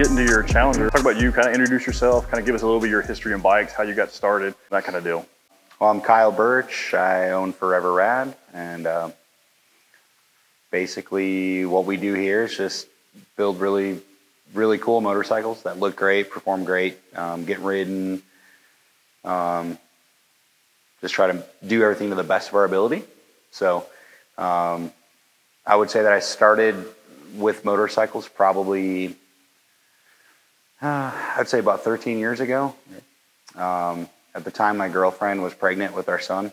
Into your Challenger. Talk about you, kind of introduce yourself, kind of give us a little bit of your history and bikes, how you got started, that kind of deal. Well, I'm Kyle Bertsch. I own Forever Rad, and basically what we do here is just build really cool motorcycles that look great, perform great, get ridden, just try to do everything to the best of our ability. So I would say that I started with motorcycles probably I'd say about 13 years ago. At the time, my girlfriend was pregnant with our son,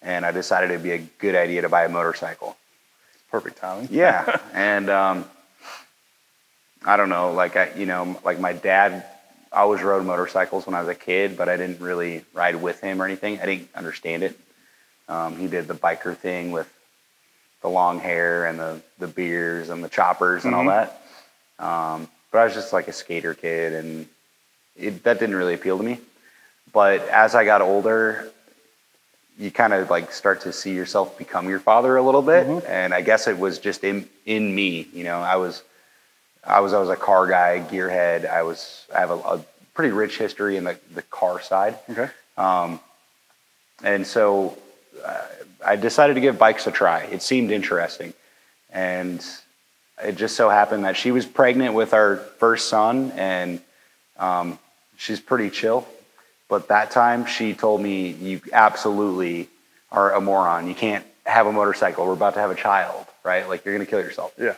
and I decided it'd be a good idea to buy a motorcycle. Perfect timing. Yeah, and I don't know, like like my dad always rode motorcycles when I was a kid, but I didn't really ride with him or anything. I didn't understand it. He did the biker thing with the long hair and the beers and the choppers and all that. But I was just like a skater kid, and that didn't really appeal to me. But as I got older, you kind of like start to see yourself become your father a little bit. And I guess it was just in me, you know. I was a car guy, gearhead. I have a pretty rich history in the car side. Okay. And so I decided to give bikes a try. It seemed interesting, and it just so happened that she was pregnant with our first son, and she's pretty chill. But that time she told me, you absolutely are a moron. You can't have a motorcycle. We're about to have a child, right? Like, you're going to kill yourself. Yeah.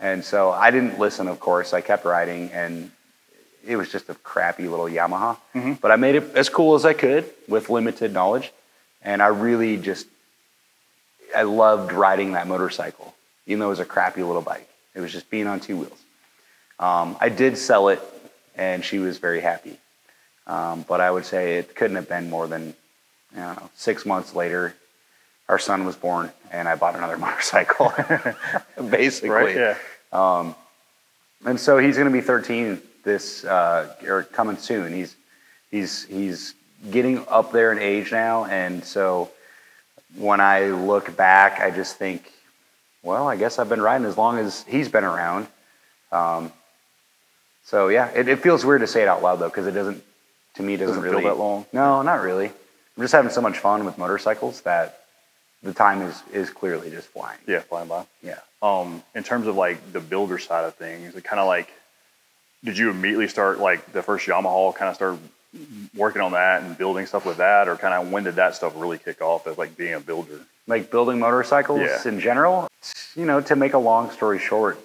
And so I didn't listen, of course. I kept riding, and it was just a crappy little Yamaha. But I made it as cool as I could with limited knowledge. And I really just, I loved riding that motorcycle, even though it was a crappy little bike. It was just being on two wheels. I did sell it, and she was very happy. But I would say it couldn't have been more than, I don't know, 6 months later, our son was born, and I bought another motorcycle, basically. Right, yeah. And so he's going to be 13 this, or coming soon. He's getting up there in age now, and so when I look back, I just think, well, I guess I've been riding as long as he's been around. So yeah, it feels weird to say it out loud though, because it doesn't, to me, doesn't really feel that long. No, not really. I'm just having so much fun with motorcycles that the time is clearly just flying. Yeah, flying by. Yeah. In terms of like the builder side of things, it kind of like, did you immediately start like the first Yamaha, kind of start working on that and building stuff with that, or kind of when did that stuff really kick off as like being a builder? Like building motorcycles in general? You know, to make a long story short,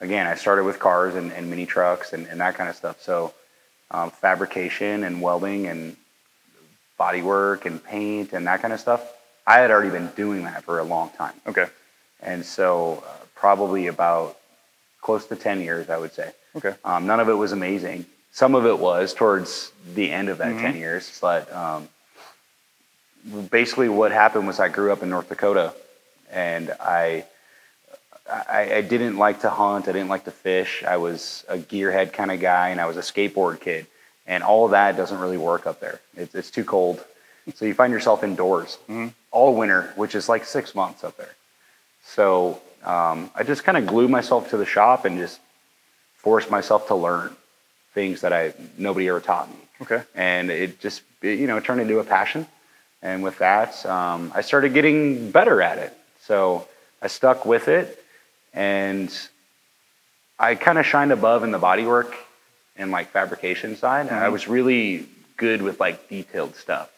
again, I started with cars and mini trucks and that kind of stuff. So fabrication and welding and bodywork and paint and that kind of stuff, I had already been doing that for a long time. Okay. And so probably about close to 10 years, I would say. Okay. None of it was amazing. Some of it was towards the end of that 10 years. But basically what happened was I grew up in North Dakota. And I didn't like to hunt. I didn't like to fish. I was a gearhead kind of guy, and I was a skateboard kid. And all of that doesn't really work up there. It's too cold. So you find yourself indoors all winter, which is like 6 months up there. So I just kind of glued myself to the shop and just forced myself to learn things that nobody ever taught me. Okay. And it, you know, turned into a passion. And with that, I started getting better at it. So I stuck with it, and I kind of shined above in the bodywork and like fabrication side. I was really good with like detailed stuff.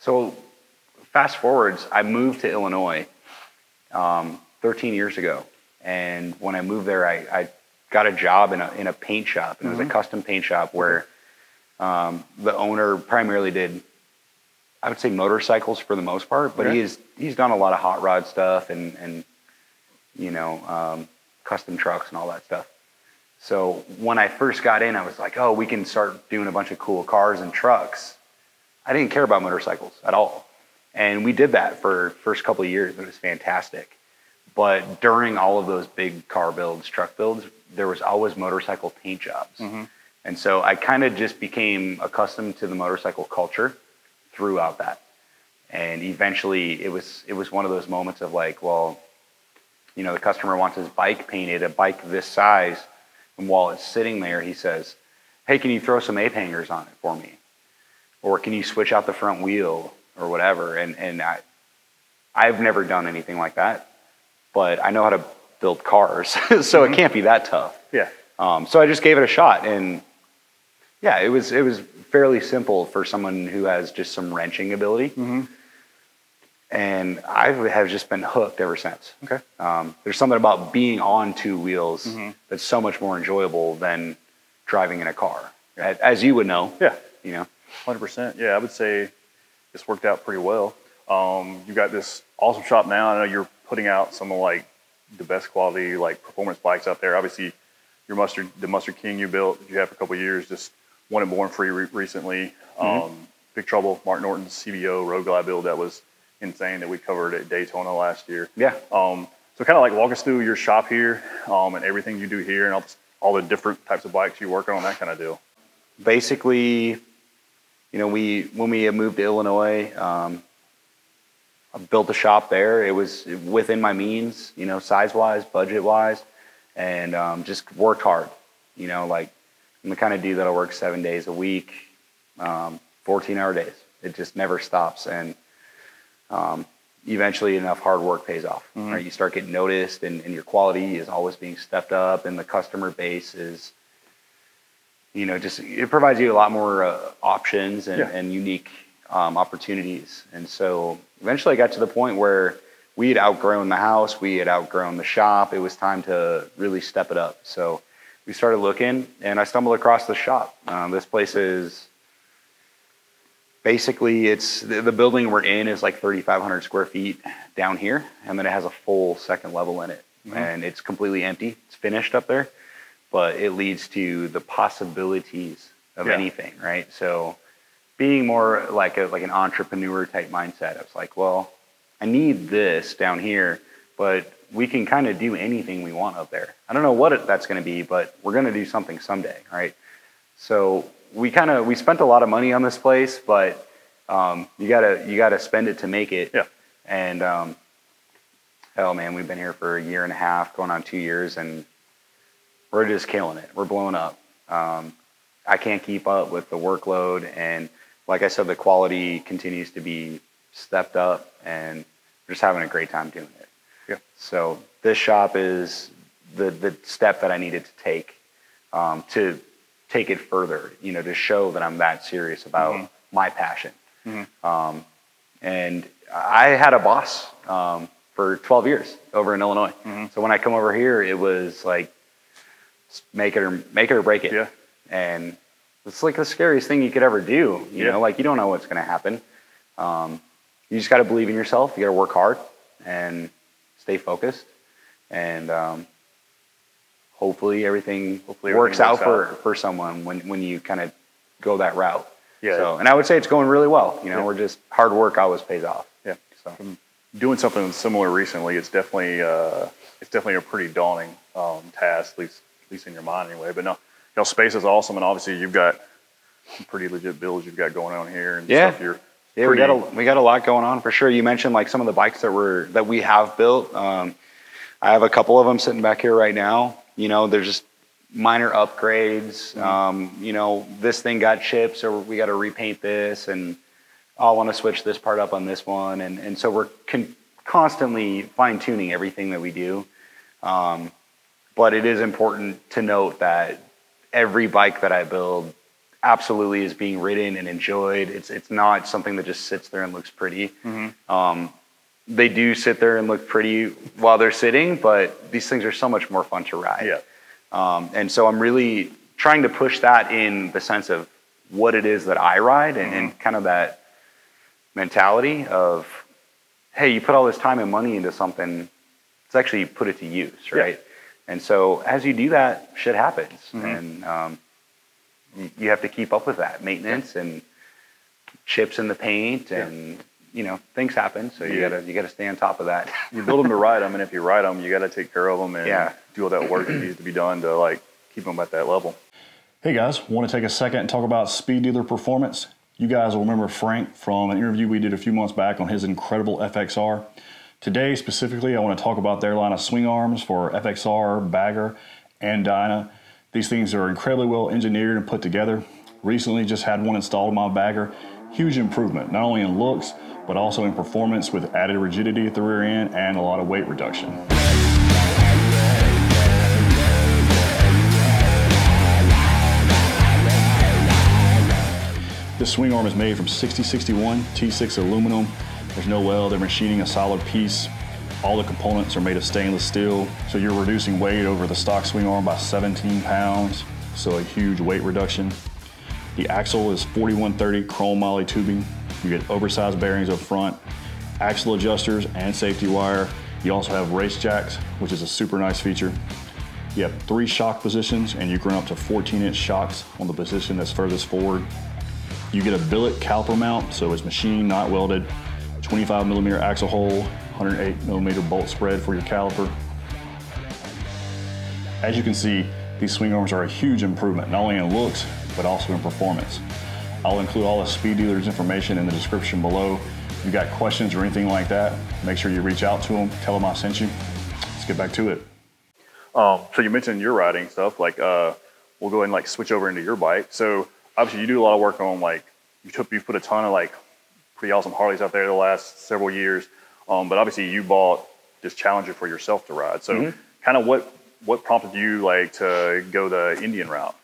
So fast forwards, I moved to Illinois 13 years ago. And when I moved there, I got a job in a paint shop, and it was a custom paint shop where the owner primarily did I would say motorcycles for the most part, but he's done a lot of hot rod stuff and you know, custom trucks and all that stuff. So when I first got in, I was like, oh, we can start doing a bunch of cool cars and trucks. I didn't care about motorcycles at all. And we did that for first couple of years. It was fantastic. But during all of those big car builds, truck builds, there was always motorcycle paint jobs. Mm-hmm. And so I kind of just became accustomed to the motorcycle culture throughout that. And eventually it was one of those moments of like, well, you know, the customer wants his bike painted, a bike this size. And while it's sitting there, he says, hey, can you throw some ape hangers on it for me? Or can you switch out the front wheel or whatever? And I've never done anything like that, but I know how to build cars. So mm-hmm. It can't be that tough. Yeah. So I just gave it a shot. And yeah, it was fairly simple for someone who has just some wrenching ability. Mm-hmm. And I have just been hooked ever since. Okay. There's something about being on two wheels mm-hmm. that's so much more enjoyable than driving in a car, as you would know. Yeah. You know? 100%. Yeah, I would say it's worked out pretty well. You've got this awesome shop now. I know you're putting out some of like the best quality like performance bikes out there. Obviously, your the Mustard King you built, you have for a couple of years, just one at Born Free recently. Mm-hmm. Big Trouble, Mark Norton's CBO Road Glide build that was insane that we covered at Daytona last year. Yeah. So kind of like walk us through your shop here and everything you do here and all the different types of bikes you work on, that kind of deal. Basically, you know, when we moved to Illinois, I built a shop there. It was within my means, you know, size-wise, budget-wise, and just worked hard. You know, like I'm the kind of dude that'll work 7 days a week, 14-hour days. It just never stops. And eventually enough hard work pays off, mm-hmm. right? You start getting noticed and your quality is always being stepped up and the customer base is, you know, just, it provides you a lot more options and unique opportunities. And so eventually I got to the point where we had outgrown the house, we had outgrown the shop. It was time to really step it up. So we started looking and I stumbled across the shop. This place is, basically, it's the building we're in is like 3,500 square feet down here, and then it has a full second level in it. Mm-hmm. And it's completely empty. It's finished up there, but it leads to the possibilities of anything, right? So being more like an entrepreneur type mindset, I was like, well, I need this down here, but we can kind of do anything we want up there. I don't know what that's going to be, but we're going to do something someday, right? So we spent a lot of money on this place, but you gotta spend it to make it. Yeah. And oh man, we've been here for a year and a half, going on 2 years, and we're just killing it. We're blowing up. I can't keep up with the workload, and like I said, the quality continues to be stepped up, and we're just having a great time doing it. Yeah. So this shop is the step that I needed to take to take it further, you know, to show that I'm that serious about mm-hmm. my passion. Mm-hmm. And I had a boss for 12 years over in Illinois. Mm-hmm. So when I come over here, it was like, make it or break it. Yeah. And it's like the scariest thing you could ever do. You know, like you don't know what's going to happen. You just got to believe in yourself. You got to work hard and stay focused. And, Hopefully everything works out for someone when you kind of go that route. Yeah. So, and I would say it's going really well. You know, we're just hard work always pays off. Yeah. So from doing something similar recently, it's definitely a pretty daunting task, at least in your mind anyway. But no, you know, space is awesome, and obviously you've got some pretty legit builds you've got going on here and stuff. We got a lot going on for sure. You mentioned like some of the bikes that we have built. I have a couple of them sitting back here right now. You know, there's just minor upgrades. Mm-hmm. You know, this thing got chipped, so we got to repaint this, and I want to switch this part up on this one. And so we're constantly fine-tuning everything that we do. But it is important to note that every bike that I build absolutely is being ridden and enjoyed. It's not something that just sits there and looks pretty. Mm-hmm. They do sit there and look pretty while they're sitting, but these things are so much more fun to ride. Yeah. And so I'm really trying to push that in the sense of what it is that I ride and kind of that mentality of, hey, you put all this time and money into something, let's actually put it to use, right? Yeah. And so as you do that, shit happens. Mm-hmm. And you have to keep up with that maintenance and chips in the paint and, you know, things happen. So you gotta stay on top of that. You build them to ride them, and if you ride them, you gotta take care of them and do all that work that needs to be done to like keep them at that level. Hey guys, want to take a second and talk about Speed Dealer Performance. You guys will remember Frank from an interview we did a few months back on his incredible FXR. Today, specifically, I want to talk about their line of swing arms for FXR, Bagger, and Dyna. These things are incredibly well engineered and put together. Recently just had one installed in my Bagger. Huge improvement, not only in looks, but also in performance with added rigidity at the rear end and a lot of weight reduction. This swing arm is made from 6061 T6 aluminum. There's no weld, they're machining a solid piece. All the components are made of stainless steel, so you're reducing weight over the stock swing arm by 17 pounds, so a huge weight reduction. The axle is 4130 chrome moly tubing. You get oversized bearings up front, axle adjusters and safety wire. You also have race jacks, which is a super nice feature. You have 3 shock positions, and you can run up to 14-inch shocks on the position that's furthest forward. You get a billet caliper mount, so it's machined, not welded. 25mm axle hole, 108mm bolt spread for your caliper. As you can see, these swing arms are a huge improvement, not only in looks, but also in performance. I'll include all the Speed Dealer's information in the description below. If you've got questions or anything like that, make sure you reach out to them, tell them I sent you. Let's get back to it. So you mentioned your riding stuff, like we'll go ahead and like switch over into your bike. So obviously you do a lot of work on like, you put a ton of like pretty awesome Harleys out there the last several years. But obviously you bought this Challenger for yourself to ride. So kind of what prompted you like to go the Indian route?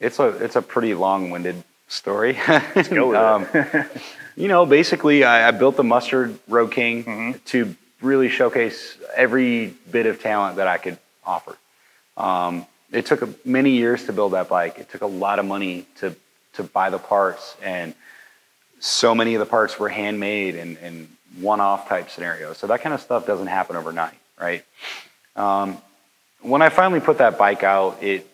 It's a pretty long-winded story. Let's go with it. You know, basically I built the Mustard Road King to really showcase every bit of talent that I could offer. It took many years to build that bike. It took a lot of money to buy the parts, and so many of the parts were handmade and one-off type scenarios. So that kind of stuff doesn't happen overnight, right? When I finally put that bike out, it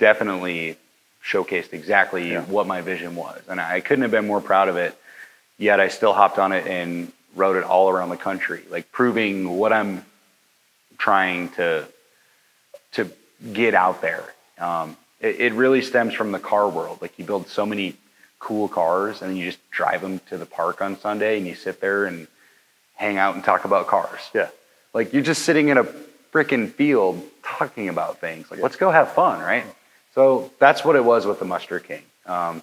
definitely showcased exactly what my vision was. And I couldn't have been more proud of it, yet I still hopped on it and rode it all around the country, like proving what I'm trying to get out there. It really stems from the car world. Like you build so many cool cars and you just drive them to the park on Sunday and you sit there and hang out and talk about cars. Yeah. Like you're just sitting in a freaking field talking about things. Like, let's go have fun, right? So that's what it was with the Mustard King. But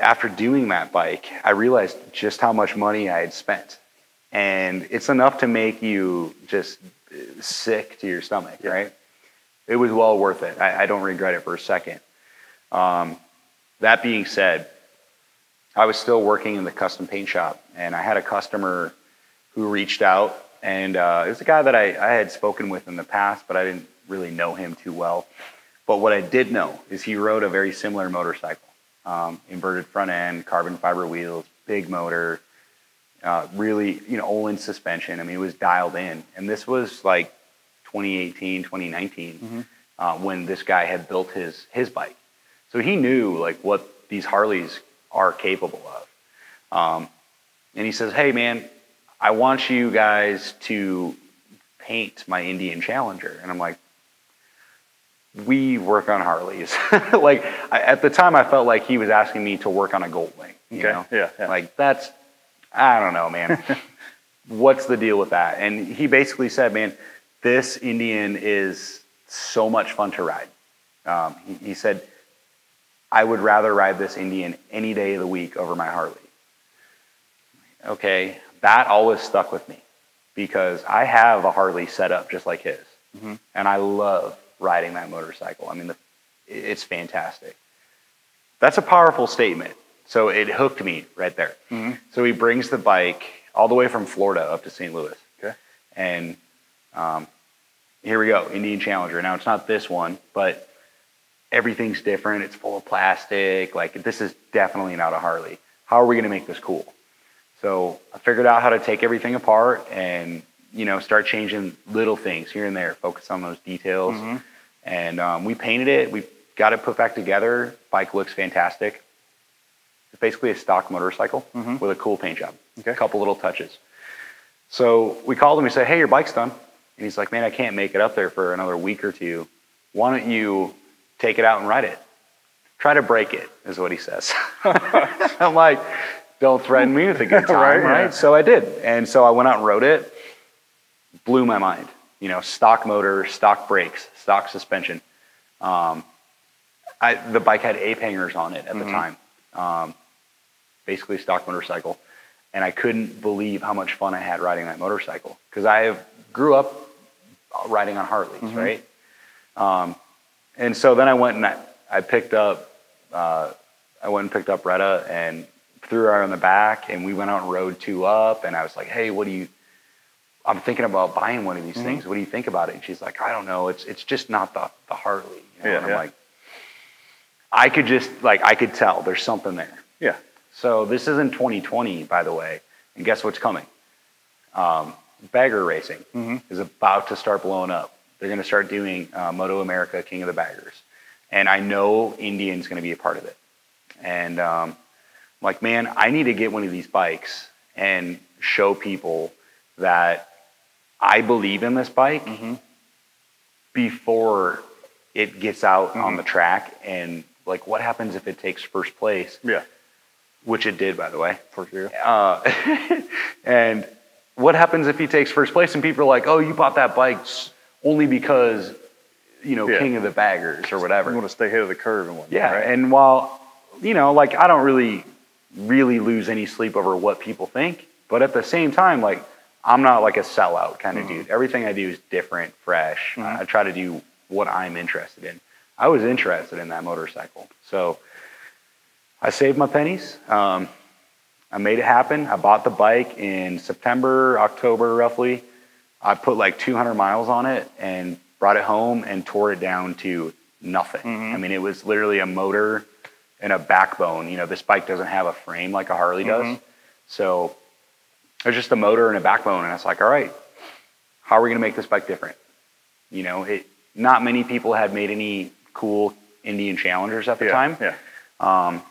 after doing that bike, I realized just how much money I had spent. And it's enough to make you just sick to your stomach, right? It was well worth it. I don't regret it for a second. That being said, I was still working in the custom paint shop, and I had a customer who reached out, and it was a guy that I had spoken with in the past, but I didn't really know him too well. But what I did know is he rode a very similar motorcycle. Inverted front end, carbon fiber wheels, big motor, really, you know, Olin suspension. I mean, it was dialed in. And this was like 2018, 2019, when this guy had built his bike. So he knew like what these Harleys are capable of. And he says, hey man, I want you guys to paint my Indian Challenger. And I'm like, we work on Harleys. Like at the time I felt like he was asking me to work on a Goldwing, you know? Like that's, I don't know, man. What's the deal with that? And he basically said, man, this Indian is so much fun to ride. He said, I would rather ride this Indian any day of the week over my Harley. Okay, that always stuck with me because I have a Harley set up just like his. And I love riding that motorcycle. I mean, it's fantastic. That's a powerful statement. So it hooked me right there. So he brings the bike all the way from Florida up to St. Louis. And here we go, Indian Challenger. Now it's not this one, but everything's different, it's full of plastic, like this is definitely not a Harley. How are we gonna make this cool? So I figured out how to take everything apart and, you know, start changing little things here and there, focus on those details. Mm-hmm. And we painted it, we got it put back together. Bike looks fantastic. It's basically a stock motorcycle mm-hmm. with a cool paint job, okay. A couple little touches. So we called him, we said, hey, your bike's done. And he's like, man, I can't make it up there for another week or two. Why don't you take it out and ride it? Try to break it, is what he says. I'm like, don't threaten me with a good time, right? Yeah. So I did. And so I went out and rode it. Blew my mind. You know, stock motor, stock brakes, stock suspension. The bike had ape hangers on it at the time. Basically stock motorcycle. And I couldn't believe how much fun I had riding that motorcycle. Because I grew up riding on Harleys, right? And so then I went and I went and picked up Retta and threw her on the back, and we went out and rode two up, and I was like, hey, I'm thinking about buying one of these things. What do you think about it? And she's like, I don't know. It's just not the Harley. You know? Yeah, and I'm like, I could tell there's something there. Yeah. So this is in 2020, by the way. And guess what's coming? Bagger racing is about to start blowing up. They're going to start doing Moto America, King of the Baggers. And I know Indian's going to be a part of it. And I'm like, man, I need to get one of these bikes and show people that I believe in this bike before it gets out on the track. And like, what happens if it takes first place? Yeah. Which it did, by the way. For sure. And what happens if he takes first place and people are like, oh, you bought that bike only because, you know, King of the Baggers or whatever. You want to stay ahead of the curve and whatnot. Yeah, right? And while, you know, like I don't really lose any sleep over what people think. But at the same time, like I'm not like a sellout kind of dude. Everything I do is different, fresh. I try to do what I'm interested in. I was interested in that motorcycle. So I saved my pennies. I made it happen. I bought the bike in September, October roughly. I put like 200 miles on it and brought it home and tore it down to nothing. I mean, it was literally a motor and a backbone. You know, this bike doesn't have a frame like a Harley does. So it was just a motor and a backbone. And I was like, all right, how are we going to make this bike different? You know, not many people had made any cool Indian Challengers at the time. Yeah.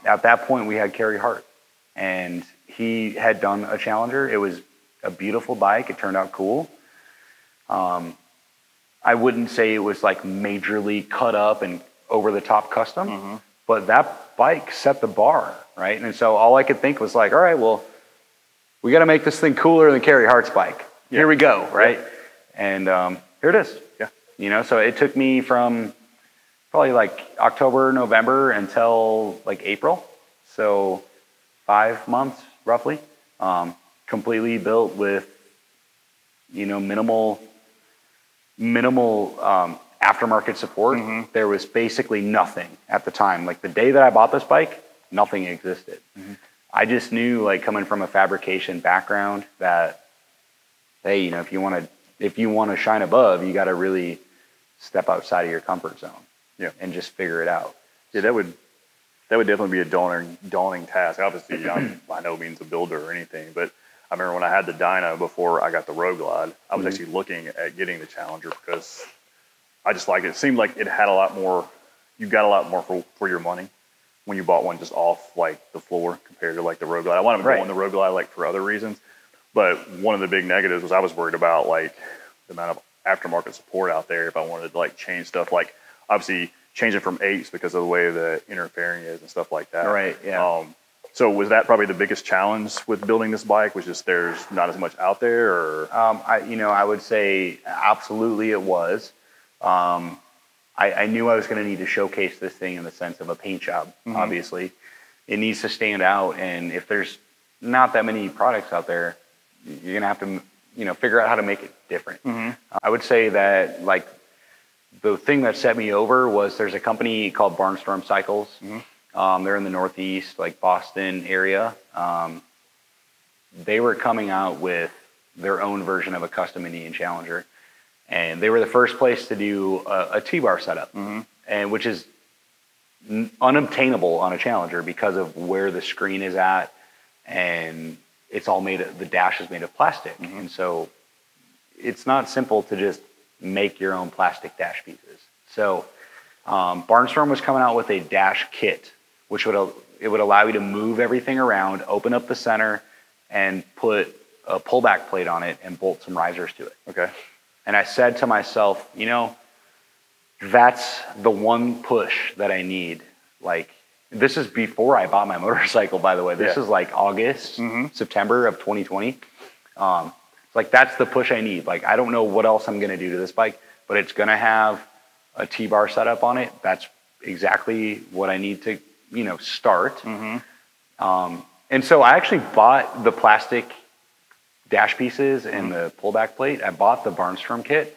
At that point, we had Kerry Hart, and he had done a Challenger. It was a beautiful bike. It turned out cool. I wouldn't say it was like majorly cut up and over-the-top custom, but that bike set the bar, right? And so all I could think was like, all right, well, we got to make this thing cooler than Kerry Hart's bike. Yeah. Here we go, right? Yeah. And here it is. Yeah. You know, so it took me from probably like October, November until like April. So 5 months roughly, completely built with, you know, minimal aftermarket support. There was basically nothing at the time. Like the day that I bought this bike, nothing existed. I just knew, like coming from a fabrication background, that, hey, you know, if you want to shine above, you got to really step outside of your comfort zone. Yeah. And just figure it out. Yeah, that would definitely be a daunting task. Obviously, I'm by no means a builder or anything, but I remember when I had the Dyna before I got the Road Glide, I was actually looking at getting the Challenger because I just liked it. It seemed like it had a lot more, you got a lot more for your money when you bought one just off like the floor compared to like the Road Glide. I wanted to go on the Road Glide like for other reasons, but one of the big negatives was I was worried about like the amount of aftermarket support out there if I wanted to like change stuff like, obviously, changing from eights because of the way the interfering is and stuff like that. Right, yeah. So was that probably the biggest challenge with building this bike, was just there's not as much out there? Or I would say absolutely it was. I knew I was going to need to showcase this thing in the sense of a paint job, obviously. It needs to stand out, and if there's not that many products out there, you're going to have to, you know, figure out how to make it different. I would say that, like, the thing that set me over was there's a company called Barnstorm Cycles. They're in the Northeast, like Boston area. They were coming out with their own version of a custom Indian Challenger. And they were the first place to do a T-bar setup, and which is unobtainable on a Challenger because of where the screen is at, and it's all made of, the dash is made of plastic. Mm-hmm. And so it's not simple to just make your own plastic dash pieces. So Barnstorm was coming out with a dash kit, which would, it would allow you to move everything around, open up the center, and put a pullback plate on it and bolt some risers to it. Okay. And I said to myself, you know, that's the one push that I need. Like, this is before I bought my motorcycle, by the way. This is like August, September of 2020. Like, that's the push I need. Like, I don't know what else I'm going to do to this bike, but it's going to have a T-bar setup on it. That's exactly what I need to, you know, start. And so I actually bought the plastic dash pieces and the pullback plate. I bought the Barnstorm kit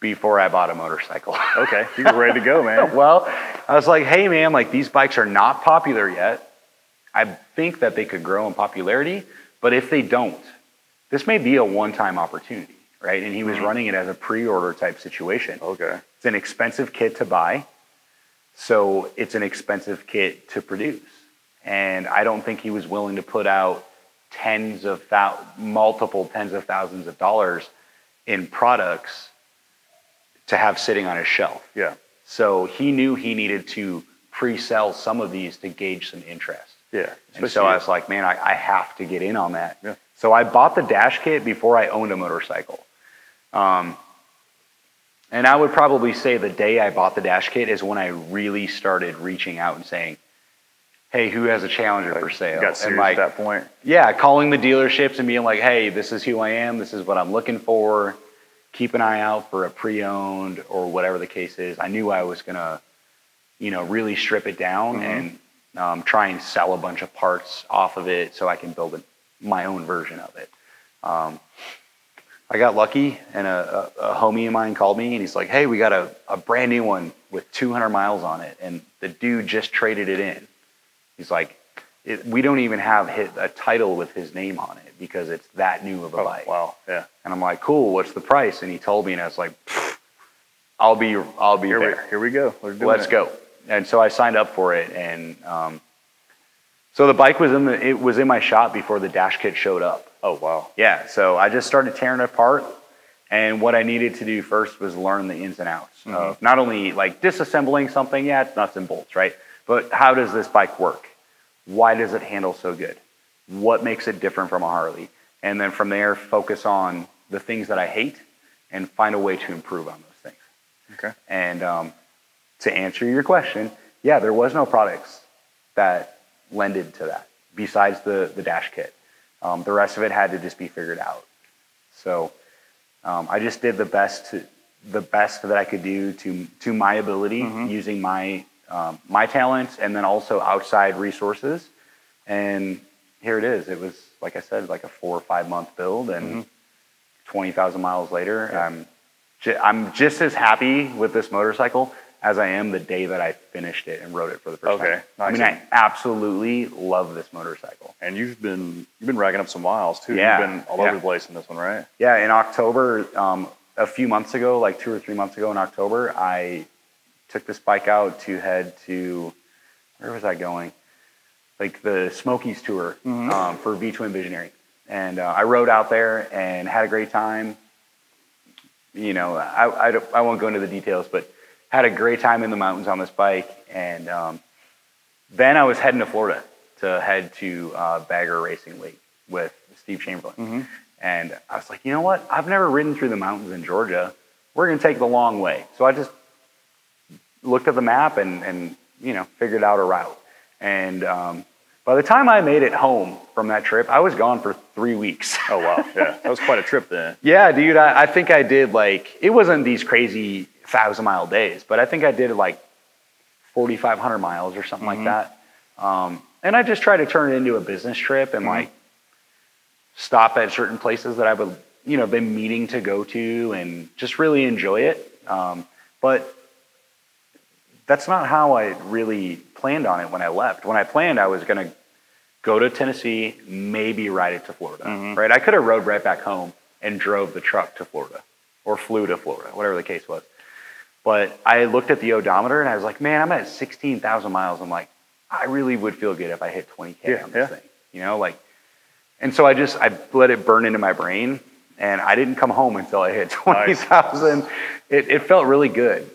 before I bought a motorcycle. Okay, you were ready to go, man. Well, I was like, hey, man, like, these bikes are not popular yet. I think that they could grow in popularity, but if they don't, this may be a one-time opportunity, right? And he was running it as a pre-order type situation. Okay. It's an expensive kit to buy, so it's an expensive kit to produce. And I don't think he was willing to put out multiple tens of thousands of dollars in products to have sitting on his shelf. Yeah. So he knew he needed to pre-sell some of these to gauge some interest. Yeah. And so I was like, man, I have to get in on that. Yeah. So I bought the dash kit before I owned a motorcycle. And I would probably say the day I bought the dash kit is when I really started reaching out and saying, hey, who has a Challenger for sale? Got serious at that point. Yeah, calling the dealerships and being like, hey, this is who I am. This is what I'm looking for. Keep an eye out for a pre-owned or whatever the case is. I knew I was going to, you know, really strip it down and try and sell a bunch of parts off of it so I can build my own version of it. I got lucky, and a homie of mine called me, and he's like, hey, we got a brand new one with 200 miles on it, and the dude just traded it in. He's like, we don't even have a title with his name on it because it's that new of a bike. Wow, yeah. And I'm like, cool, what's the price? And he told me, and I was like, I'll be there. Here we go. Let's go. And so I signed up for it, and so the bike was it was in my shop before the dash kit showed up. Oh, wow. Yeah, so I just started tearing it apart, and what I needed to do first was learn the ins and outs of not only like disassembling something, yeah, it's nuts and bolts, right? But how does this bike work? Why does it handle so good? What makes it different from a Harley? And then from there, focus on the things that I hate and find a way to improve on those things. Okay. And to answer your question, yeah, there was no products that lended to that besides the dash kit. The rest of it had to just be figured out. So I just did the best that I could do to my ability using my talents, and then also outside resources. And here it is. It was, like I said, like a 4 or 5 month build, and 20,000 miles later, I'm just as happy with this motorcycle as I am the day that I finished it and rode it for the first time. Nice. I mean, I absolutely love this motorcycle. And you've been racking up some miles too. Yeah. You've been all over the place in this one, right? Yeah. In October, a few months ago, like 2 or 3 months ago in October, I took this bike out to head to, where was I going? Like the Smokies tour for V-Twin Visionary. And I rode out there and had a great time. You know, I won't go into the details, but had a great time in the mountains on this bike. And then I was heading to Florida to head to Bagger Racing League with Steve Chamberlain. And I was like, you know what? I've never ridden through the mountains in Georgia. We're gonna take the long way. So I just looked at the map and you know, figured out a route. And by the time I made it home from that trip, I was gone for 3 weeks. Oh, wow. Yeah, that was quite a trip then. Yeah, dude, I think I did like, it wasn't these crazy 1,000-mile days, but I think I did like 4,500 miles or something like that. And I just tried to turn it into a business trip and like stop at certain places that I would, you know, been meaning to go to and just really enjoy it. But that's not how I really planned on it when I left. When I planned, I was gonna go to Tennessee, maybe ride it to Florida, right? I could have rode right back home and drove the truck to Florida or flew to Florida, whatever the case was. But I looked at the odometer and I was like, man, I'm at 16,000 miles. I'm like, I really would feel good if I hit 20K on this thing, you know, like, and so I let it burn into my brain, and I didn't come home until I hit 20,000. Nice. It felt really good.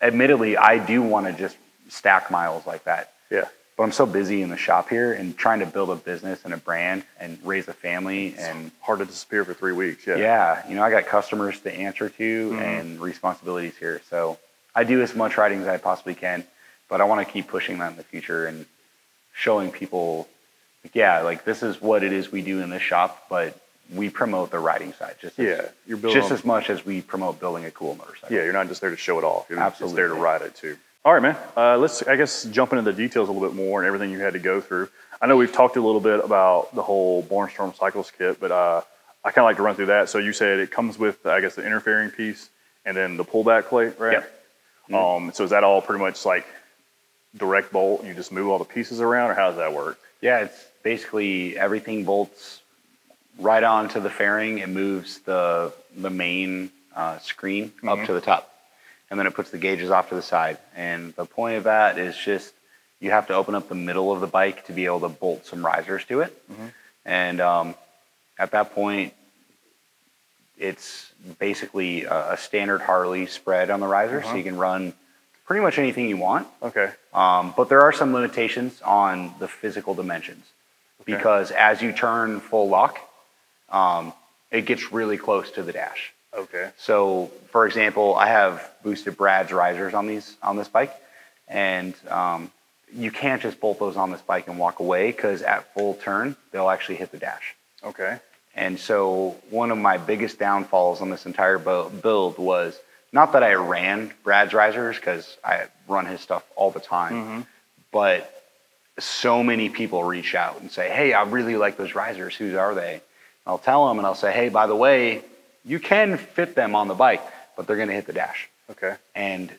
Admittedly, I do want to just stack miles like that. Yeah. But I'm so busy in the shop here and trying to build a business and a brand and raise a family, and it's hard to disappear for 3 weeks. Yeah. Yeah. You know, I got customers to answer to and responsibilities here. So I do as much riding as I possibly can, but I want to keep pushing that in the future and showing people, like, like this is what it is we do in this shop, but we promote the riding side just as, you're building just as much as we promote building a cool motorcycle. Yeah, you're not just there to show it off. You're just there to ride it too. All right, man. Let's, I guess, jump into the details a little bit more and everything you had to go through. I know we've talked a little bit about the whole Barnstorm Cycles kit, but I kind of like to run through that. So you said it comes with, I guess, the interfering piece and then the pullback plate, right? Yeah. So is that all pretty much like direct bolt? You just move all the pieces around, or how does that work? Yeah, it's basically everything bolts right onto the fairing. It moves the main screen up to the top, and then it puts the gauges off to the side. And the point of that is just you have to open up the middle of the bike to be able to bolt some risers to it. And at that point, it's basically a standard Harley spread on the riser, so you can run pretty much anything you want. But there are some limitations on the physical dimensions because as you turn full lock, it gets really close to the dash. So for example, I have Boosted Brad's risers on these, on this bike, and you can't just bolt those on this bike and walk away, because at full turn, they'll actually hit the dash. And so one of my biggest downfalls on this entire build was, not that I ran Brad's risers, because I run his stuff all the time, but so many people reach out and say, hey, I really like those risers. Whose are they? I'll tell them, and I'll say, hey, by the way, you can fit them on the bike, but they're going to hit the dash. And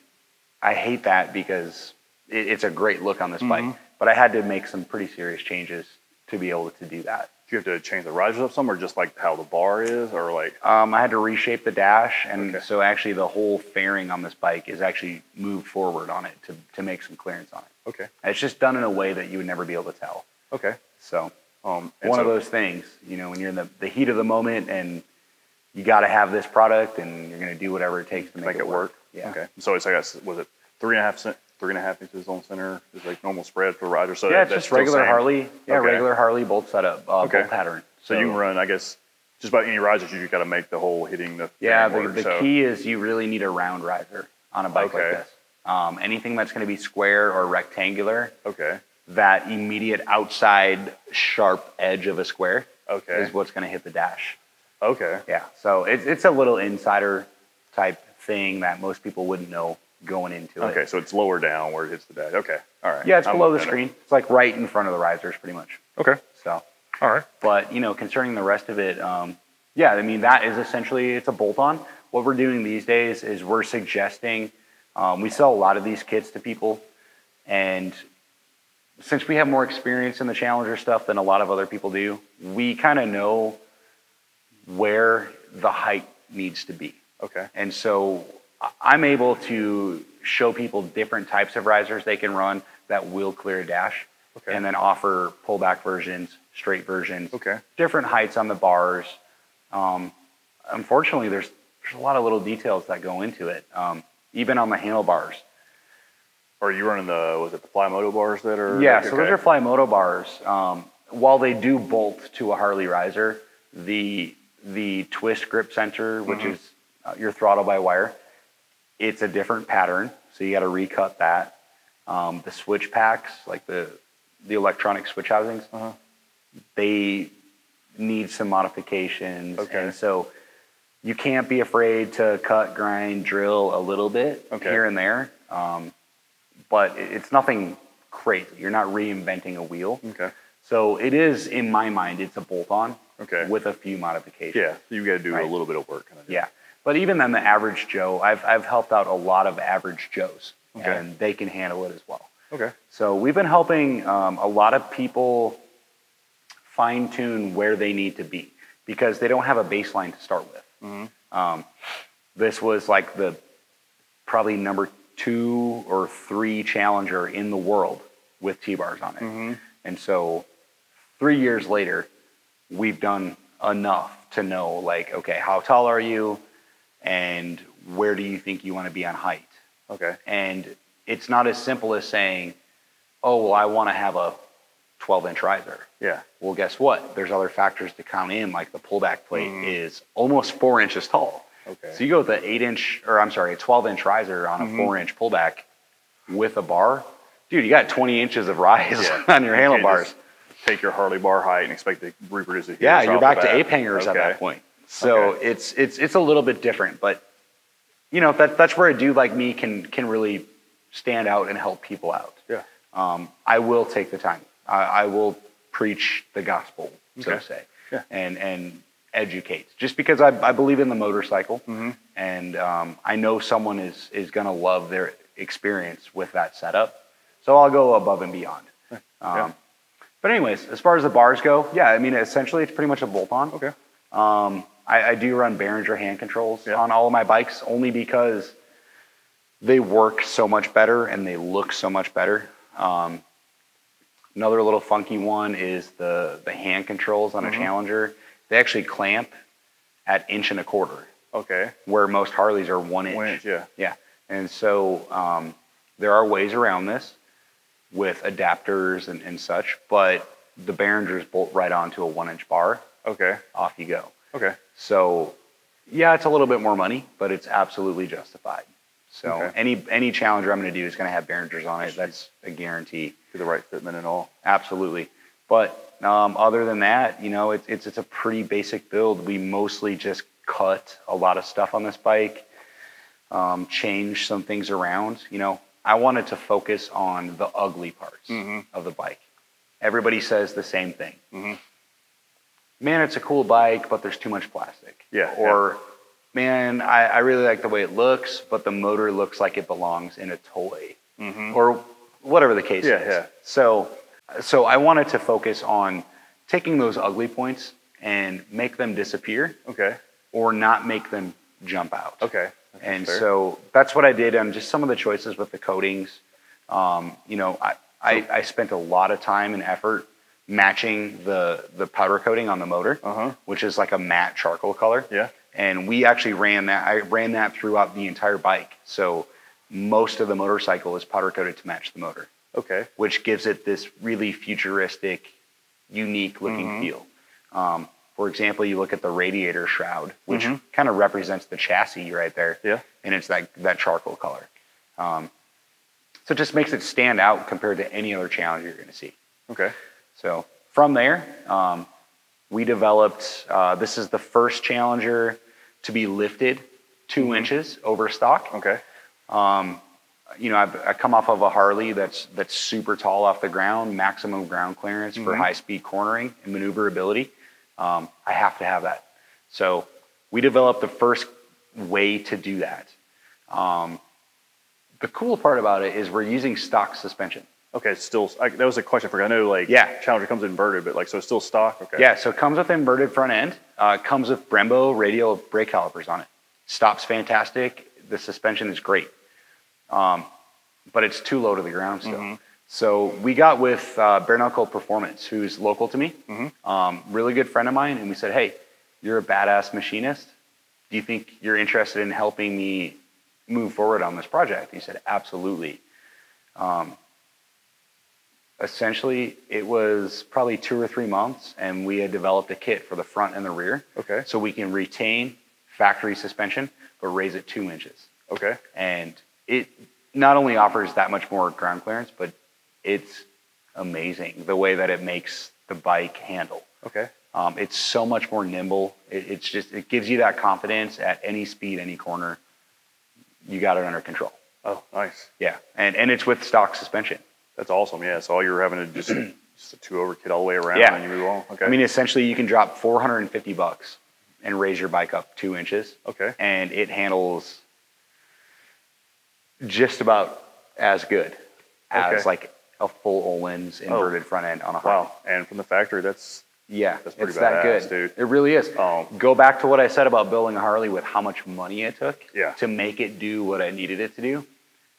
I hate that, because it's a great look on this bike, but I had to make some pretty serious changes to be able to do that. Do you have to change the risers up some, or just like how the bar is, or like? I had to reshape the dash, and so actually the whole fairing on this bike is actually moved forward on it to make some clearance on it. And it's just done in a way that you would never be able to tell. So one of those things, you know, when you're in the heat of the moment and you got to have this product, and you're going to do whatever it takes to make it work. So it's, I guess, was it 3.5 inches on center is like normal spread for rider. So yeah, it's just regular Harley. Yeah, regular Harley bolt setup, bolt pattern. So you can run, I guess, just about any risers. You got to make the whole hitting the. The key is you really need a round riser on a bike like this. Anything that's going to be square or rectangular. That immediate outside sharp edge of a square. Is what's going to hit the dash. Yeah. So it's a little insider type thing that most people wouldn't know going into it. So it's lower down where it hits the dash. All right. Yeah, it's below the screen. It's like right in front of the risers pretty much. So. All right. But, you know, concerning the rest of it, yeah, I mean, that is essentially, it's a bolt-on. What we're doing these days is we're suggesting, we sell a lot of these kits to people, and since we have more experience in the Challenger stuff than a lot of other people do, we kind of know where the height needs to be. And so I'm able to show people different types of risers they can run that will clear a dash, and then offer pullback versions, straight versions, different heights on the bars. Unfortunately, there's a lot of little details that go into it, even on the handlebars. Are you running the, was it the Fly Moto bars that are? Yeah, so those are Fly Moto bars. While they do bolt to a Harley riser, the twist grip sensor, which is your throttle by wire, it's a different pattern, so you got to recut that. The switch packs, like the electronic switch housings, they need some modifications. And so you can't be afraid to cut, grind, drill a little bit here and there, but it's nothing crazy. You're not reinventing a wheel. So it is, in my mind, it's a bolt-on with a few modifications. Yeah, so you got to do a little bit of work. But even then, the average Joe, I've helped out a lot of average Joes, and they can handle it as well. So we've been helping a lot of people fine-tune where they need to be, because they don't have a baseline to start with. This was like the probably number 2 or 3 Challenger in the world with T-bars on it. Mm-hmm. And so 3 years later, we've done enough to know, like, okay, how tall are you? And where do you think you want to be on height? Okay. And it's not as simple as saying, oh, well, I want to have a 12-inch riser. Yeah. Well, guess what? There's other factors to count in, like the pullback plate is almost 4 inches tall. Okay. So you go with an 12-inch riser on a 4-inch pullback with a bar. Dude, you got 20 inches of rise on your handlebars. Take your Harley bar height and expect to reproduce it. Yeah, you're back to ape hangers at that point. So it's a little bit different, but you know, that's where a dude like me can really stand out and help people out. Yeah. I will take the time. I will preach the gospel, so to say, and educate. Just because I believe in the motorcycle, and I know someone is going to love their experience with that setup. So I'll go above and beyond. But anyways, as far as the bars go, yeah, I mean, essentially it's pretty much a bolt-on. Okay. I do run Behringer hand controls on all of my bikes only because they work so much better and they look so much better. Another little funky one is the hand controls on a Challenger. They actually clamp at 1.25 inches. Okay. Where most Harleys are 1 inch. 1 inch, yeah. Yeah. And so there are ways around this with adapters and such, but the Behringers bolt right onto a 1-inch bar. Okay. Off you go. Okay. So yeah, it's a little bit more money, but it's absolutely justified. So any Challenger I'm going to do is going to have Behringers on it. That's a guarantee. To the right fitment and all. Absolutely. But other than that, you know, it's a pretty basic build. We mostly just cut a lot of stuff on this bike, change some things around, you know. I wanted to focus on the ugly parts of the bike. Everybody says the same thing. Man, it's a cool bike, but there's too much plastic. Yeah. Or, man, I really like the way it looks, but the motor looks like it belongs in a toy. Or whatever the case is. Yeah. So I wanted to focus on taking those ugly points and make them disappear. Okay. Or not make them jump out. Okay. And so that's what I did on just some of the choices with the coatings. You know, I spent a lot of time and effort matching the powder coating on the motor, which is like a matte charcoal color. Yeah. And we actually ran that. I ran that throughout the entire bike. So most of the motorcycle is powder coated to match the motor. Okay. Which gives it this really futuristic, unique looking feel. For example, you look at the radiator shroud, which kind of represents the chassis right there. Yeah. And it's that charcoal color. So it just makes it stand out compared to any other Challenger you're going to see. Okay. So from there, we developed, this is the first Challenger to be lifted 2 inches over stock. Okay. You know, I come off of a Harley that's super tall off the ground, maximum ground clearance for high-speed cornering and maneuverability. I have to have that. So we developed the first way to do that. The cool part about it is we're using stock suspension. Okay, still, that was a question for, I know, like, Challenger comes inverted, but like, so it's still stock? Okay. Yeah, so it comes with inverted front end, comes with Brembo radial brake calipers on it. Stops fantastic, the suspension is great. But it's too low to the ground still. So we got with Bare Knuckle Performance, who's local to me, really good friend of mine, and we said, hey, you're a badass machinist. Do you think you're interested in helping me move forward on this project? He said, absolutely. Essentially, it was probably 2 or 3 months, and we had developed a kit for the front and the rear. Okay. So we can retain factory suspension, but raise it 2 inches. Okay. And it not only offers that much more ground clearance, but it's amazing the way that it makes the bike handle. Okay. It's so much more nimble. It's just, it gives you that confidence at any speed, any corner. You got it under control. Oh, nice. Yeah. And it's with stock suspension. That's awesome. Yeah. So all you're having to just a two-over kit all the way around and you move on. Okay. I mean, essentially you can drop $450 and raise your bike up 2 inches. Okay. And it handles just about as good as like a full Olin's inverted front end on a Harley. Wow. And from the factory, that's Yeah, that's pretty badass, dude. It really is. Go back to what I said about building a Harley with how much money it took to make it do what I needed it to do.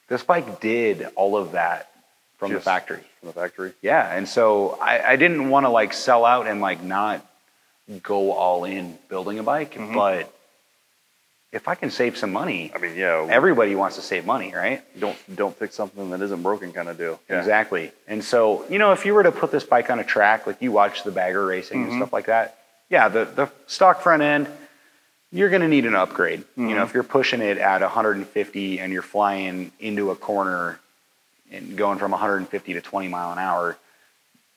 This bike did all of that from the factory. From the factory? Yeah, and so I didn't want to like sell out and like not go all in building a bike, but if I can save some money, I mean, everybody wants to save money, right? Don't fix something that isn't broken kind of deal. Yeah. Exactly. And so, you know, if you were to put this bike on a track, like you watch the bagger racing and stuff like that, the stock front end, you're going to need an upgrade. You know, if you're pushing it at 150 and you're flying into a corner and going from 150 to 20 mile an hour,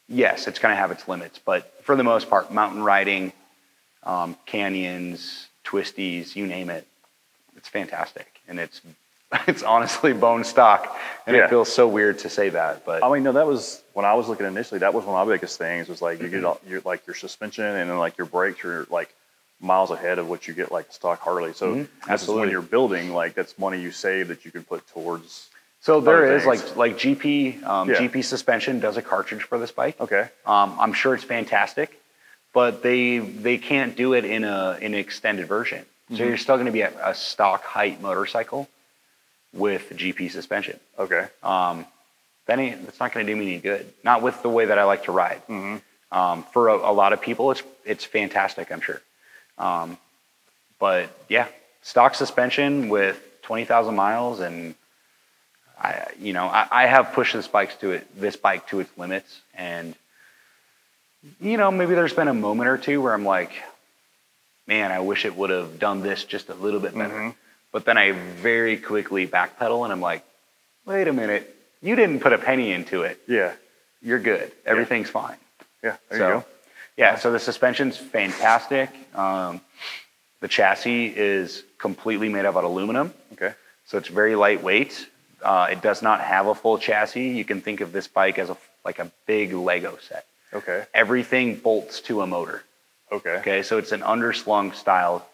yes, it's going to have its limits. But for the most part, mountain riding, canyons, twisties, you name it, it's fantastic. And it's honestly bone stock. And it feels so weird to say that. But I mean, no, that was when I was looking initially, that was one of my biggest things was like, you get all, like your suspension and then like your brakes are like miles ahead of what you get like stock Harley. So when you're building, like that's money you save that you can put towards. So there is like GP, GP suspension does a cartridge for this bike. Okay. I'm sure it's fantastic. But they can't do it in an extended version. So you're still going to be at a stock height motorcycle with GP suspension. Okay. That's not going to do me any good. Not with the way that I like to ride. For a lot of people, it's fantastic, I'm sure. But yeah, stock suspension with 20,000 miles, and I have pushed this bike to its limits. And you know, maybe there's been a moment or two where I'm like, man, I wish it would have done this just a little bit better. But then I very quickly backpedal and I'm like, wait a minute, you didn't put a penny into it. Yeah. You're good. Everything's fine. Yeah. There you go. Yeah. So the suspension's fantastic. The chassis is completely made up out of aluminum. Okay. So it's very lightweight. It does not have a full chassis. You can think of this bike as like a big Lego set. Okay. Everything bolts to a motor. Okay. Okay. So it's an underslung style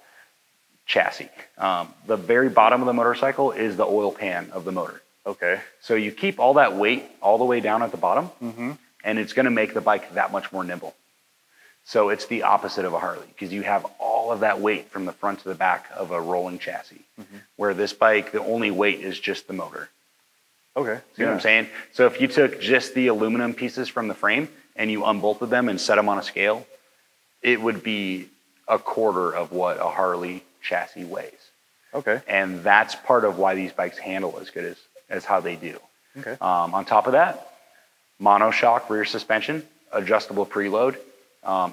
chassis. The very bottom of the motorcycle is the oil pan of the motor. Okay. So you keep all that weight all the way down at the bottom, and it's going to make the bike that much more nimble. So it's the opposite of a Harley because you have all of that weight from the front to the back of a rolling chassis, where this bike, the only weight is just the motor. Okay. You know what I'm saying? So if you took just the aluminum pieces from the frame and you unbolted them and set them on a scale, it would be a quarter of what a Harley chassis weighs. Okay. And that's part of why these bikes handle as good as how they do. Okay. On top of that, monoshock rear suspension, adjustable preload.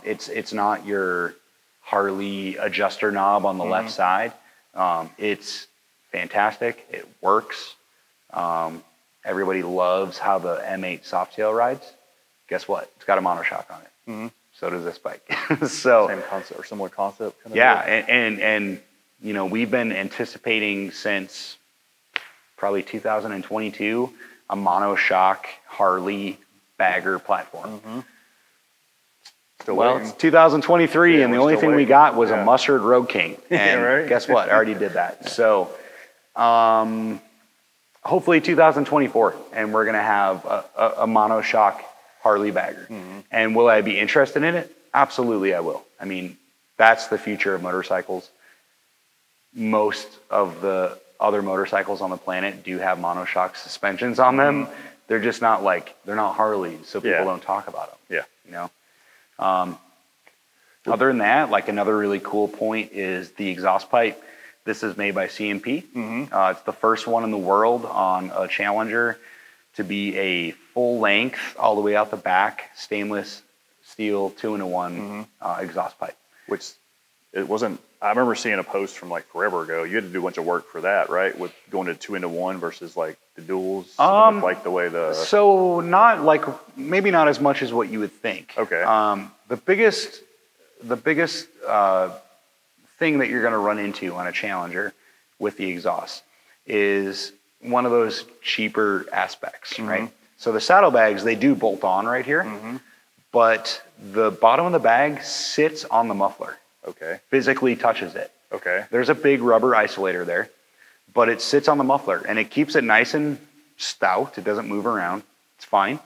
It's not your Harley adjuster knob on the left side. It's fantastic. It works. Everybody loves how the M8 Softail rides. Guess what? It's got a monoshock on it. So does this bike. So same concept or similar concept. Kind of and you know, we've been anticipating since probably 2022 a monoshock Harley bagger platform. Still it's 2023, and the only thing we got was a Mustard Road King. And guess what? I already did that. So hopefully 2024, and we're gonna have a monoshock Harley bagger. And will I be interested in it? Absolutely, I will. I mean, that's the future of motorcycles. Most of the other motorcycles on the planet do have monoshock suspensions on them. They're just not like, they're not Harleys, so people don't talk about them. Yeah. You know? Other than that, like another really cool point is the exhaust pipe. This is made by CMP. It's the first one in the world on a Challenger to be a full length all the way out the back stainless steel 2-in-1 exhaust pipe. Which it wasn't, I remember seeing a post from like forever ago. You had to do a bunch of work for that, right? With going to 2-in-1 versus like the duals, like the way the... So not like, maybe not as much as what you would think. Okay. The biggest thing that you're gonna run into on a Challenger with the exhaust is one of those cheaper aspects, right? So the saddlebags, they do bolt on right here, but the bottom of the bag sits on the muffler. Okay. Physically touches it. Okay. There's a big rubber isolator there, but it sits on the muffler and it keeps it nice and stout. It doesn't move around. It's fine.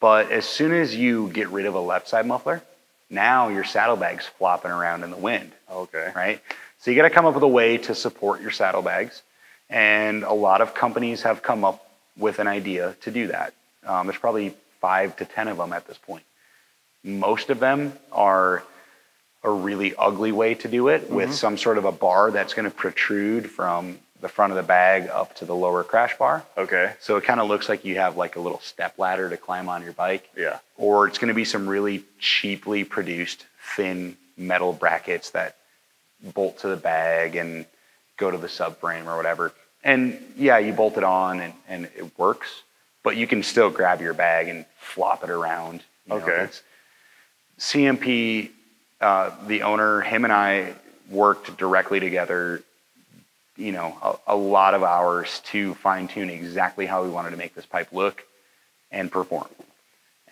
But as soon as you get rid of a left side muffler, Now your saddlebag's flopping around in the wind. Okay. Right? So you got to come up with a way to support your saddlebags. And a lot of companies have come up with an idea to do that. There's probably 5 to 10 of them at this point. Most of them are a really ugly way to do it, with some sort of a bar that's going to protrude from the front of the bag up to the lower crash bar. Okay. So it kind of looks like you have like a little step ladder to climb on your bike. Yeah. Or it's going to be some really cheaply produced thin metal brackets that bolt to the bag and go to the subframe or whatever. And yeah, you bolt it on and it works, but you can still grab your bag and flop it around. Okay. It's, CMP, the owner, him and I worked directly together, you know, a lot of hours to fine tune exactly how we wanted to make this pipe look and perform.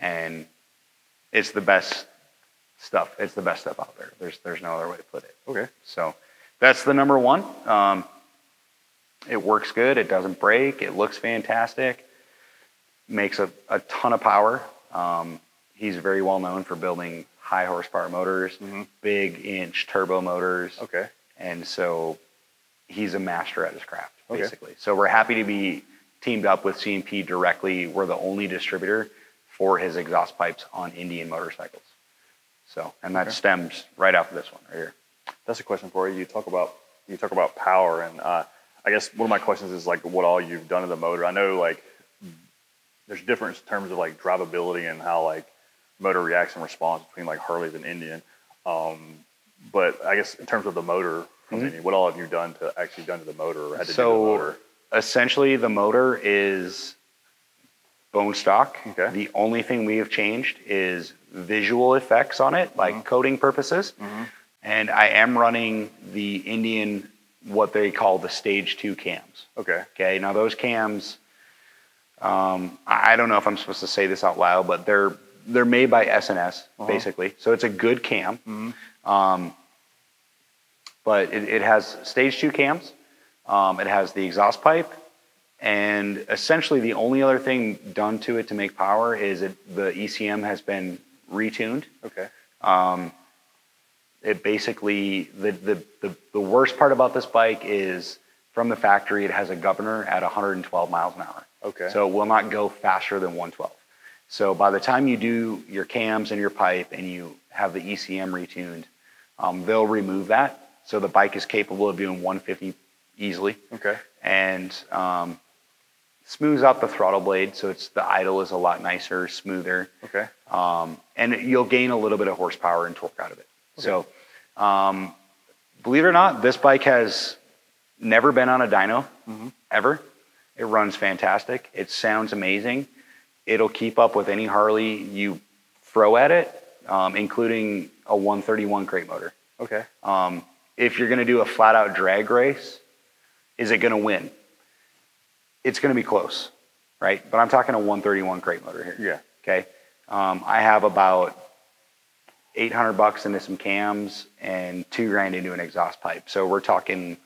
And it's the best stuff. It's the best stuff out there. There's no other way to put it. Okay. So that's the number one. It works good. It doesn't break. It looks fantastic. Makes a ton of power. He's very well known for building high horsepower motors, big inch turbo motors. Okay. And so he's a master at his craft, basically. Okay. So we're happy to be teamed up with CMP directly. We're the only distributor for his exhaust pipes on Indian motorcycles. So, and that stems right off of this one right here. That's a question for you. You talk about power, and I guess one of my questions is like what all you've done to the motor. I know like there's different terms of like drivability and how like motor reacts and responds between like Harleys and Indian. But I guess in terms of the motor, what all have you done to the motor? Or had to do the motor? Essentially the motor is bone stock. Okay. The only thing we have changed is visual effects on it, like coating purposes. And I am running the Indian, what they call the stage 2 cams. Okay. Okay. Now those cams, I don't know if I'm supposed to say this out loud, but they're made by SNS basically. So it's a good cam. But it has stage 2 cams. It has the exhaust pipe, and essentially the only other thing done to it to make power is the ECM has been retuned. Okay. It basically, the worst part about this bike is from the factory, it has a governor at 112 miles an hour. Okay. So it will not go faster than 112. So by the time you do your cams and your pipe and you have the ECM retuned, they'll remove that. So the bike is capable of doing 150 easily. Okay. And smooths out the throttle blade. So it's the idle is a lot nicer, smoother. Okay. And you'll gain a little bit of horsepower and torque out of it. Okay. So believe it or not, this bike has never been on a dyno ever. It runs fantastic. It sounds amazing. It'll keep up with any Harley you throw at it, including a 131 crate motor. Okay. If you're going to do a flat out drag race, is it going to win? It's going to be close, right? But I'm talking a 131 crate motor here. Yeah. Okay. I have about $800 into some cams and $2,000 into an exhaust pipe. So we're talking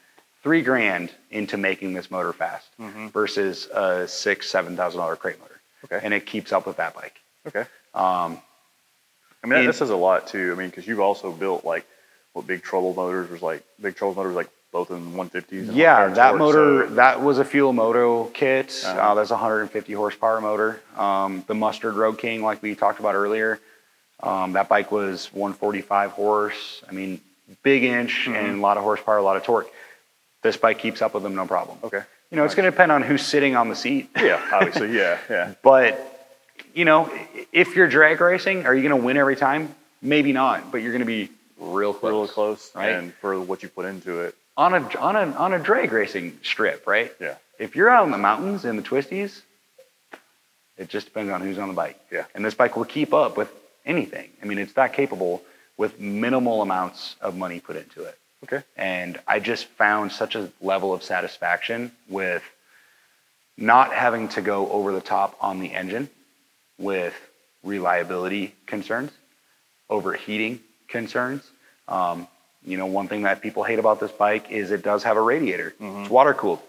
$3,000 into making this motor fast versus a $7,000 crate motor. Okay. And it keeps up with that bike. Okay. I mean, this is a lot too. I mean, because you've also built like what Big Trouble motors was like. Big Trouble motors like both in 150s. And yeah, that motor, that was a fuel moto kit. That's a 150 horsepower motor. The Mustard Road King, like we talked about earlier, that bike was 145 horse. I mean, big inch and a lot of horsepower, a lot of torque. This bike keeps up with them, no problem. Okay. You know, it's going to depend on who's sitting on the seat. Yeah, obviously, yeah. But, you know, if you're drag racing, are you going to win every time? Maybe not, but you're going to be real close. Real close, right? And for what you put into it. On a drag racing strip, right? Yeah. If you're out in the mountains in the twisties, it just depends on who's on the bike. Yeah. And this bike will keep up with anything. I mean, it's that capable with minimal amounts of money put into it. Okay. And I just found such a level of satisfaction with not having to go over the top on the engine with reliability concerns, overheating concerns. You know, one thing that people hate about this bike is it does have a radiator. It's water cooled.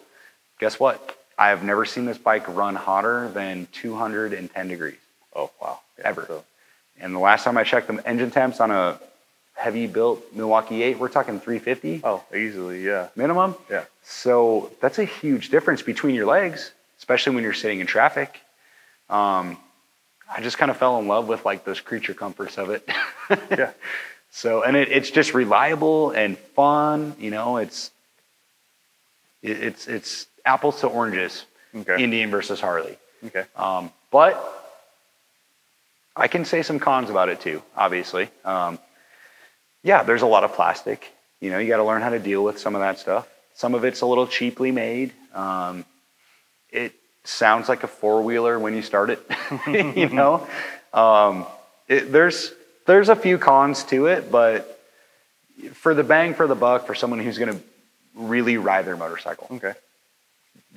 Guess what? I have never seen this bike run hotter than 210 degrees. Oh, wow. Yeah, ever. So. And the last time I checked the engine temps on a heavy built Milwaukee 8, we're talking 350. Oh, easily, yeah. Minimum? Yeah. So that's a huge difference between your legs, especially when you're sitting in traffic. I just kind of fell in love with like those creature comforts of it. Yeah. So, and it's just reliable and fun, you know, it's apples to oranges, okay. Indian versus Harley. Okay. But I can say some cons about it too, obviously. Yeah, there's a lot of plastic, you know, you got to learn how to deal with some of that stuff. Some of it's a little cheaply made. It sounds like a four-wheeler when you start it, you know, there's a few cons to it, but for the bang for the buck, for someone who's going to really ride their motorcycle, okay,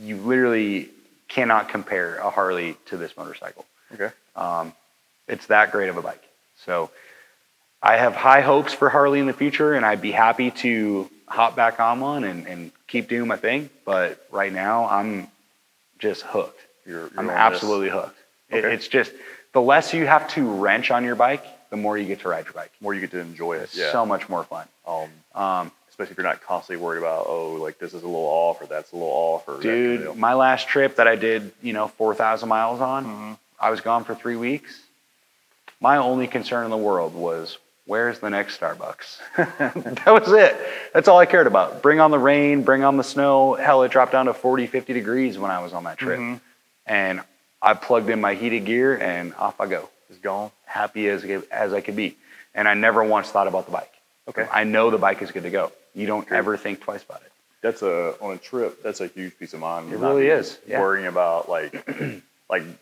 you literally cannot compare a Harley to this motorcycle. Okay, it's that great of a bike. So I have high hopes for Harley in the future, and I'd be happy to hop back on one and keep doing my thing. But right now, I'm just hooked. I'm absolutely hooked. Okay. It's just the less you have to wrench on your bike, the more you get to ride your bike. The more you get to enjoy it. It's yeah. So much more fun. Especially if you're not constantly worried about, oh, like this is a little off or that's a little off. Or dude, that kind of my last trip that I did, you know, 4,000 miles on, mm-hmm. I was gone for 3 weeks. My only concern in the world was, where's the next Starbucks? That was it. That's all I cared about. Bring on the rain, bring on the snow. Hell, it dropped down to 40, 50 degrees when I was on that trip. Mm-hmm. And I plugged in my heated gear and off I go. It's gone. Happy as I could be. And I never once thought about the bike. Okay. I know the bike is good to go. You don't True. Ever think twice about it. That's on a trip, that's a huge piece of mind. It really is. Yeah. Worrying about like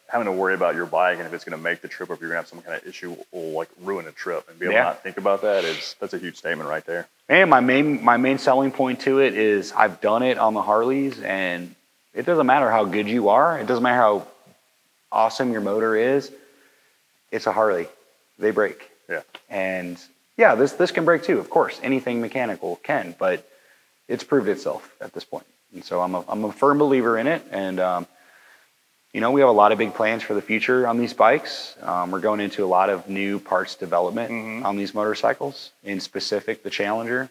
having to worry about your bike and if it's going to make the trip or if you're going to have some kind of issue will like ruin a trip and be able yeah. to not think about that is that's a huge statement right there. And my main selling point to it is I've done it on the Harleys and it doesn't matter how good you are. It doesn't matter how awesome your motor is. It's a Harley. They break. Yeah. And yeah, this can break too. Of course, anything mechanical can, but it's proved itself at this point. And so I'm a firm believer in it. And, you know, we have a lot of big plans for the future on these bikes. We're going into a lot of new parts development mm-hmm. on these motorcycles, in specific, the Challenger.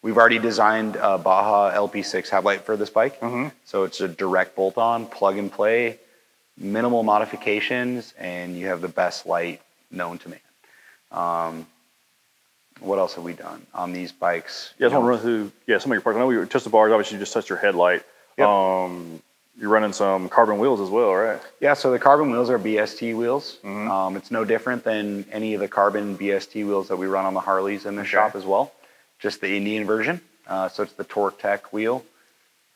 We've already designed a Baja LP6 headlight for this bike. Mm-hmm. So it's a direct bolt on, plug and play, minimal modifications, and you have the best light known to man. What else have we done on these bikes? Yeah, I just want to run through some of your parts. I know we were touched the bars, obviously you just touched your headlight. Yep. You're running some carbon wheels as well, right? Yeah, so the carbon wheels are BST wheels. Mm-hmm. It's no different than any of the carbon BST wheels that we run on the Harleys in the okay. shop as well. Just the Indian version. So it's the Torque Tech wheel.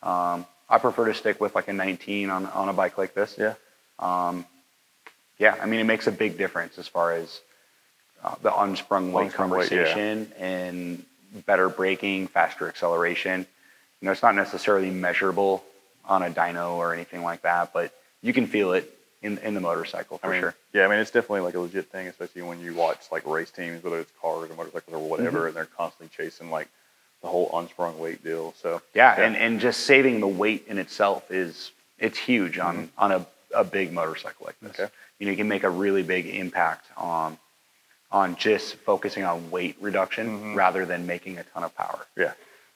I prefer to stick with like a 19 on a bike like this. Yeah. Yeah, I mean, it makes a big difference as far as the unsprung weight conversation yeah. and better braking, faster acceleration. You know, it's not necessarily measurable on a dyno or anything like that, but you can feel it in the motorcycle for sure. Yeah, I mean, it's definitely like a legit thing, especially when you watch like race teams, whether it's cars or motorcycles or whatever, mm-hmm. and they're constantly chasing like the whole unsprung weight deal. So yeah, yeah. And just saving the weight in itself is, it's huge on, mm-hmm. on a big motorcycle like this. Okay. You know, you can make a really big impact on just focusing on weight reduction mm-hmm. rather than making a ton of power. Yeah.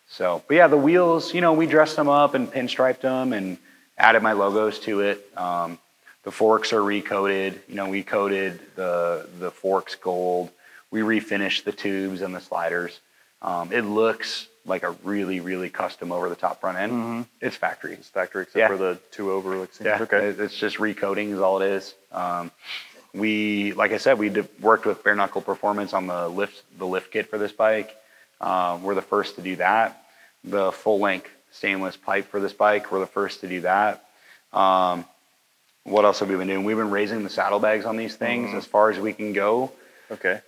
So, but yeah, the wheels, you know, we dressed them up and pinstriped them and added my logos to it. The forks are recoated. You know, we coated the forks gold. We refinished the tubes and the sliders. It looks like a really, really custom over the top front end. Mm-hmm. It's factory. It's factory except yeah. for the two over. Yeah. Okay. It's just recoating is all it is. We, like I said, we worked with Bare Knuckle Performance on the lift kit for this bike. We're the first to do that. The full length stainless pipe for this bike, we're the first to do that. What else have we been doing? We've been raising the saddlebags on these things mm-hmm. as far as we can go. Okay.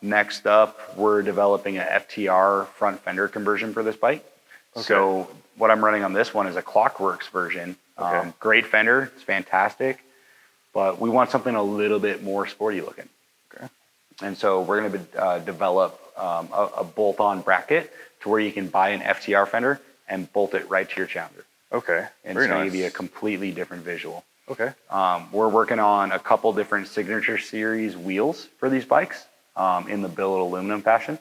Next up, we're developing an FTR front fender conversion for this bike. Okay. So what I'm running on this one is a Clockworks version. Okay. Great fender, it's fantastic. But we want something a little bit more sporty looking. Okay. And so we're gonna develop a bolt-on bracket to where you can buy an FTR fender and bolt it right to your Challenger. Okay, and it's gonna give you a completely different visual. Okay. We're working on a couple different signature series wheels for these bikes in the billet aluminum fashion.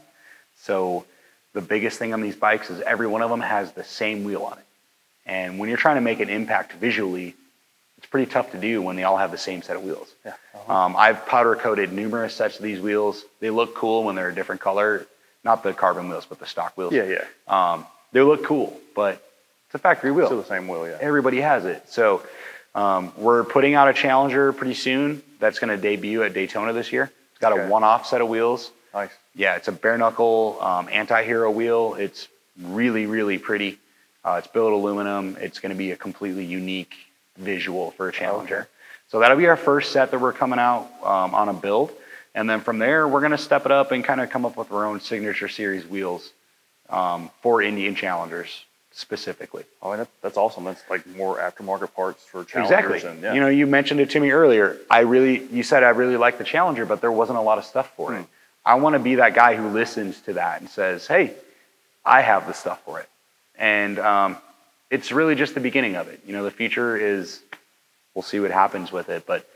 So the biggest thing on these bikes is every one of them has the same wheel on it. And when you're trying to make an impact visually, it's pretty tough to do when they all have the same set of wheels. Yeah. I've powder coated numerous sets of these wheels. They look cool when they're a different color, not the carbon wheels, but the stock wheels. Yeah, yeah. They look cool, but it's a factory wheel. Still the same wheel, yeah. Everybody has it. So we're putting out a Challenger pretty soon. That's going to debut at Daytona this year. It's got a one-off set of wheels. Nice. Yeah, it's a bare knuckle anti-hero wheel. It's really, really pretty. It's billet aluminum. It's going to be a completely unique visual for a Challenger. Okay. So that'll be our first set that we're coming out on a build. And then from there, we're going to step it up and kind of come up with our own signature series wheels for Indian Challengers specifically. Oh, and that's awesome. That's like more aftermarket parts for Challengers. Exactly. And, yeah. You know, you mentioned it to me earlier. You said I really like the Challenger, but there wasn't a lot of stuff for it. I want to be that guy who listens to that and says, hey, I have the stuff for it. And it's really just the beginning of it. You know, the future is, we'll see what happens with it, but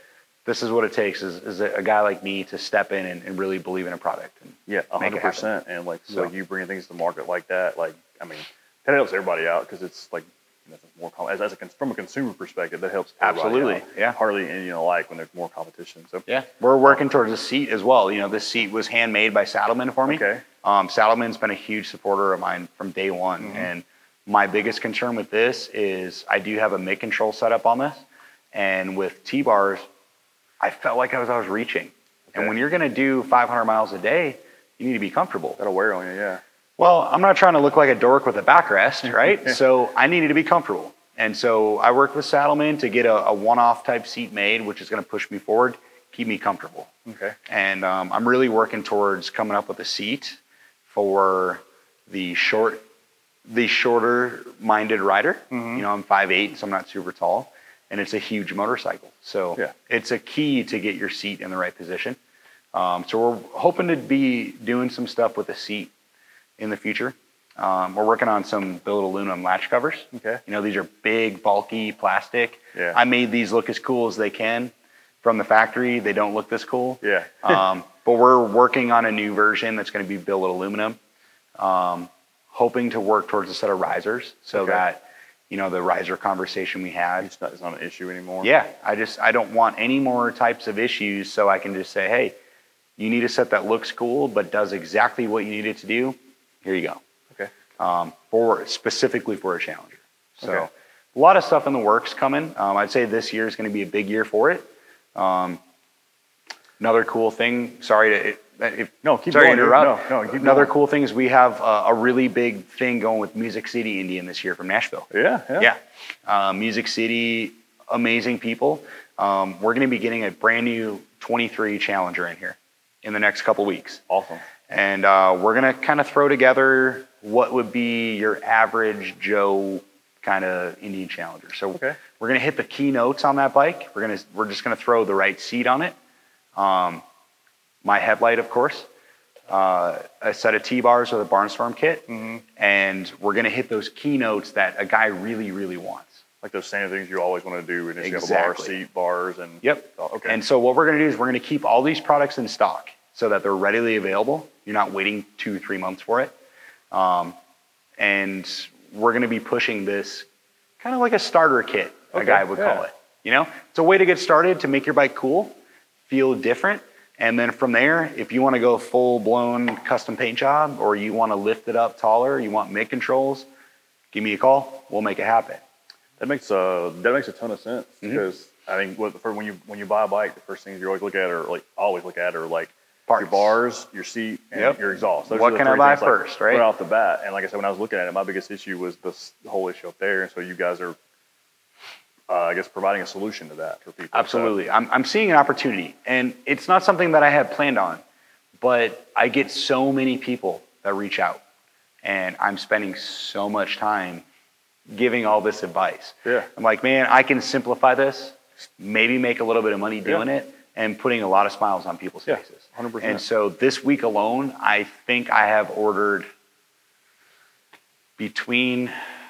this is what it takes is a guy like me to step in and really believe in a product. And yeah, 100%. And like, so you bringing things to the market like that, like, I mean, that helps everybody out because it's like, you know, more from a consumer perspective, that helps everybody out. Yeah. Harley and, you know, like when there's more competition. So yeah, we're working towards a seat as well. You know, this seat was handmade by Saddlemen for me. Okay. Saddleman's been a huge supporter of mine from day one. Mm-hmm. And my biggest concern with this is I do have a mid-control setup on this. And with T-bars, I felt like I was reaching. Okay. And when you're going to do 500 miles a day, you need to be comfortable. That'll wear on you, yeah. Well, I'm not trying to look like a dork with a backrest, right? So I needed to be comfortable. And so I worked with Saddlemen to get a one-off type seat made, which is going to push me forward, keep me comfortable. Okay. And I'm really working towards coming up with a seat for the shorter-minded rider. Mm-hmm. You know, I'm 5'8", so I'm not super tall, and it's a huge motorcycle. So it's a key to get your seat in the right position. So we're hoping to be doing some stuff with the seat in the future. We're working on some billet aluminum latch covers. Okay. You know, these are big, bulky plastic. Yeah. I made these look as cool as they can. From the factory, they don't look this cool. Yeah. But we're working on a new version that's going to be billet aluminum, hoping to work towards a set of risers so that, you know, the riser conversation we had. It's not an issue anymore. Yeah. I don't want any more types of issues. So I can just say, hey, you need a set that looks cool, but does exactly what you need it to do. Here you go. Okay. Specifically for a Challenger. So a lot of stuff in the works coming. I'd say this year is going to be a big year for it. Another cool thing, another cool thing is we have a really big thing going with Music City Indian this year from Nashville. Yeah. Music City, amazing people. We're going to be getting a brand new 23 Challenger in here in the next couple weeks. Awesome. And we're going to kind of throw together what would be your average Joe kind of Indian Challenger. So we're going to hit the keynotes on that bike. We're just going to throw the right seat on it. My headlight, of course, a set of T-bars with a Barnstorm kit. Mm-hmm. And we're going to hit those keynotes that a guy really, really wants. Like those same things you always want to do. And you have a bar, seat, bars, and... Yep. Oh, okay. And so what we're going to do is we're going to keep all these products in stock so that they're readily available. You're not waiting 2 or 3 months for it. And we're going to be pushing this kind of like a starter kit, a guy would call it. You know, it's a way to get started to make your bike cool, feel different. And then from there, if you want to go full blown custom paint job, or you want to lift it up taller, you want mid controls, give me a call. We'll make it happen. That makes a ton of sense because I think when you buy a bike, the first things you always look at are like parts. Your bars, your seat, and your exhaust. Those what can I buy first, like, right? Right off the bat. And like I said, when I was looking at it, my biggest issue was the whole issue up there. And so you guys are, I guess, providing a solution to that for people. Absolutely. So I'm seeing an opportunity, and it's not something that I had planned on, but I get so many people that reach out, and I'm spending so much time giving all this advice. Yeah. I'm like, man, I can simplify this, maybe make a little bit of money doing it, and putting a lot of smiles on people's faces. 100%. And so this week alone, I think I have ordered between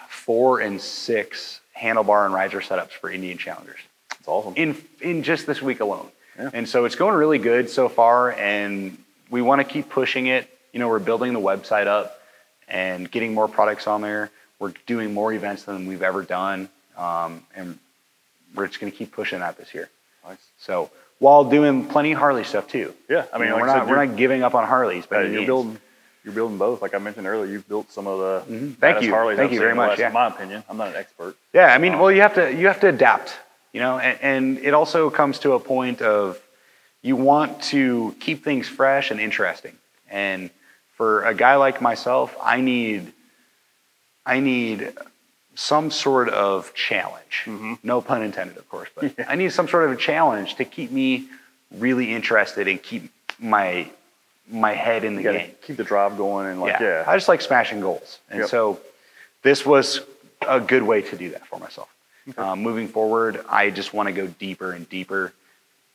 4 and 6 handlebar and riser setups for Indian Challengers. It's awesome. In just this week alone. Yeah. And so it's going really good so far, and we want to keep pushing it. You know, we're building the website up and getting more products on there. We're doing more events than we've ever done, and we're just going to keep pushing that this year. Nice. So while doing plenty of Harley stuff too. Yeah, I mean, you know, like we're not giving up on Harleys, but you're building both. Like I mentioned earlier, you've built some of the baddest Harleys I've seen, very much. Yeah. In my opinion, I'm not an expert. Yeah, I mean, well, you have to adapt. You know, and it also comes to a point of you want to keep things fresh and interesting. And for a guy like myself, I need some sort of challenge. Mm-hmm. No pun intended, of course, but I need some sort of a challenge to keep me really interested and keep my head in the game. Keep the drive going and like, yeah. I just like smashing goals. And so this was a good way to do that for myself. Okay. Moving forward, I just want to go deeper and deeper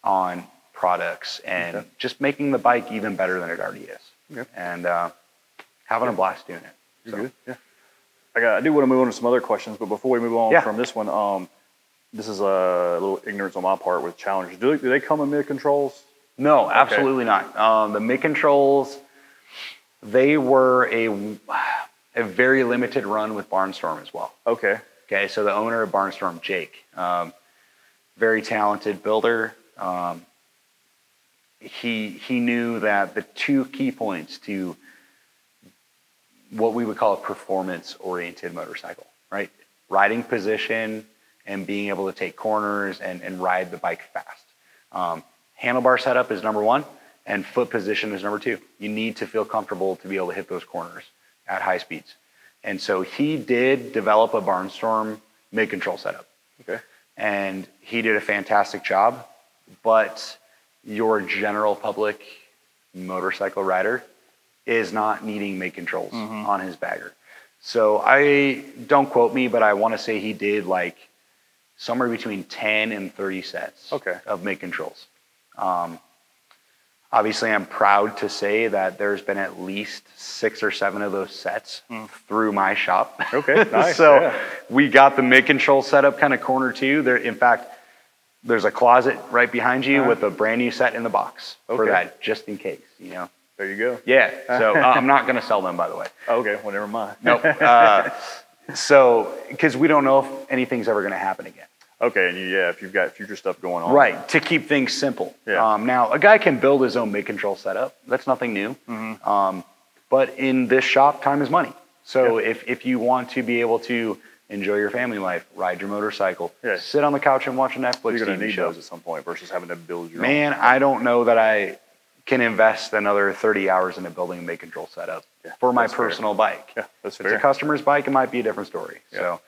on products and just making the bike even better than it already is. Okay. And having a blast doing it. You're good. Yeah. I do want to move on to some other questions, but before we move on from this one, this is a little ignorance on my part with Challengers. Do they come in mid controls? No, absolutely not. The mid controls, they were a very limited run with Barnstorm as well. Okay. Okay, so the owner of Barnstorm, Jake, very talented builder. He knew that the two key points to what we would call a performance-oriented motorcycle, right? Riding position and being able to take corners and ride the bike fast. Handlebar setup is number one, and foot position is number two. You need to feel comfortable to be able to hit those corners at high speeds. And so he did develop a Barnstorm mid-control setup. Okay. And he did a fantastic job, but your general public motorcycle rider is not needing mid-controls on his bagger. So I, don't quote me, but I want to say he did like somewhere between 10 and 30 sets of mid-controls. Obviously, I'm proud to say that there's been at least 6 or 7 of those sets through my shop. Okay, nice. So we got the mid-control setup kind of corner too. There, in fact, there's a closet right behind you with a brand new set in the box for that, just in case, you know. There you go. Yeah, so I'm not going to sell them, by the way. Okay, well, never mind. Nope. So, because we don't know if anything's ever going to happen again. Okay, and if you've got future stuff going on. Right, to keep things simple. Yeah. Now, a guy can build his own mid-control setup. That's nothing new. Mm-hmm. But in this shop, time is money. So if you want to be able to enjoy your family life, ride your motorcycle, sit on the couch and watch a Netflix TV show at some point versus having to build your own. Man, I don't know that I can invest another 30 hours into building a mid-control setup for my personal bike. Yeah, that's fair. If it's a customer's bike, it might be a different story. Yeah. So.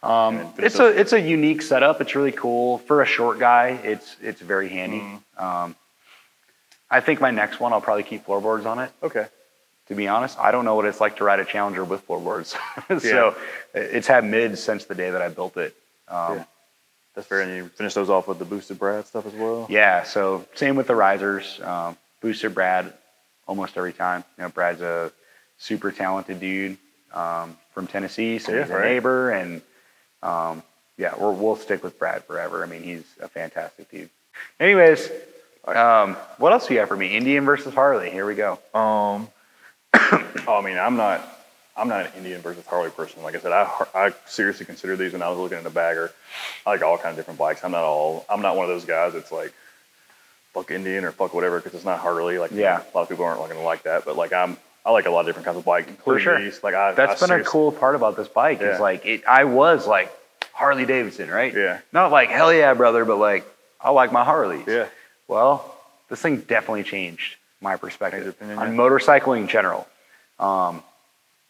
It's a unique setup. It's really cool for a short guy. It's very handy. I think my next one, I'll probably keep floorboards on it. Okay. To be honest, I don't know what it's like to ride a Challenger with floorboards. So it's had mids since the day that I built it. That's fair. And you finish those off with the Boosted Brad stuff as well. Yeah. So same with the risers, Boosted Brad almost every time. You know, Brad's a super talented dude, from Tennessee. So he's a neighbor and, we'll stick with Brad forever. I mean, he's a fantastic dude. Anyways, what else do you have for me? Indian versus Harley. Here we go. I mean, I'm not an Indian versus Harley person. Like I said, I seriously consider these when I was looking at a bagger. I like all kinds of different bikes. I'm not one of those guys that's like fuck Indian or fuck whatever because it's not Harley. Like a lot of people aren't going to like that, but like I like a lot of different kinds of bikes, including these. Like that's been a cool part about this bike is like I was like Harley Davidson, right? Yeah. Not like hell yeah, brother, but like I like my Harleys. Yeah. Well, this thing definitely changed my perspective on motorcycling in general.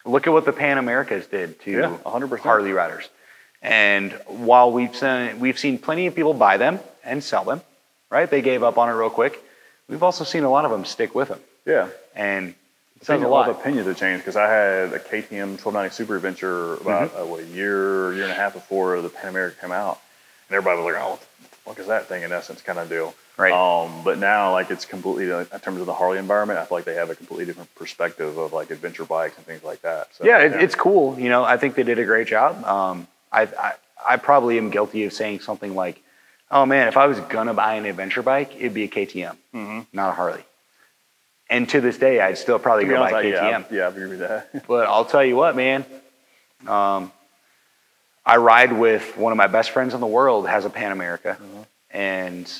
Look at what the Pan Americas did to 100% Harley riders, and while we've seen plenty of people buy them and sell them, right? They gave up on it real quick. We've also seen a lot of them stick with them. Yeah. And there's a lot of opinions that changed because I had a KTM 1290 Super Adventure about a year and a half before the Pan America came out, and everybody was like, "Oh, what the fuck is that thing?" In essence, kind of deal. Right. But now, like, it's completely in terms of the Harley environment. I feel like they have a completely different perspective of like adventure bikes and things like that. So, it's cool. You know, I think they did a great job. I probably am guilty of saying something like, oh man, if I was gonna buy an adventure bike, it'd be a KTM, not a Harley. And to this day, I'd still probably go buy a KTM. Yeah, I agree with that. But I'll tell you what, man, I ride with one of my best friends in the world, has a Pan America. And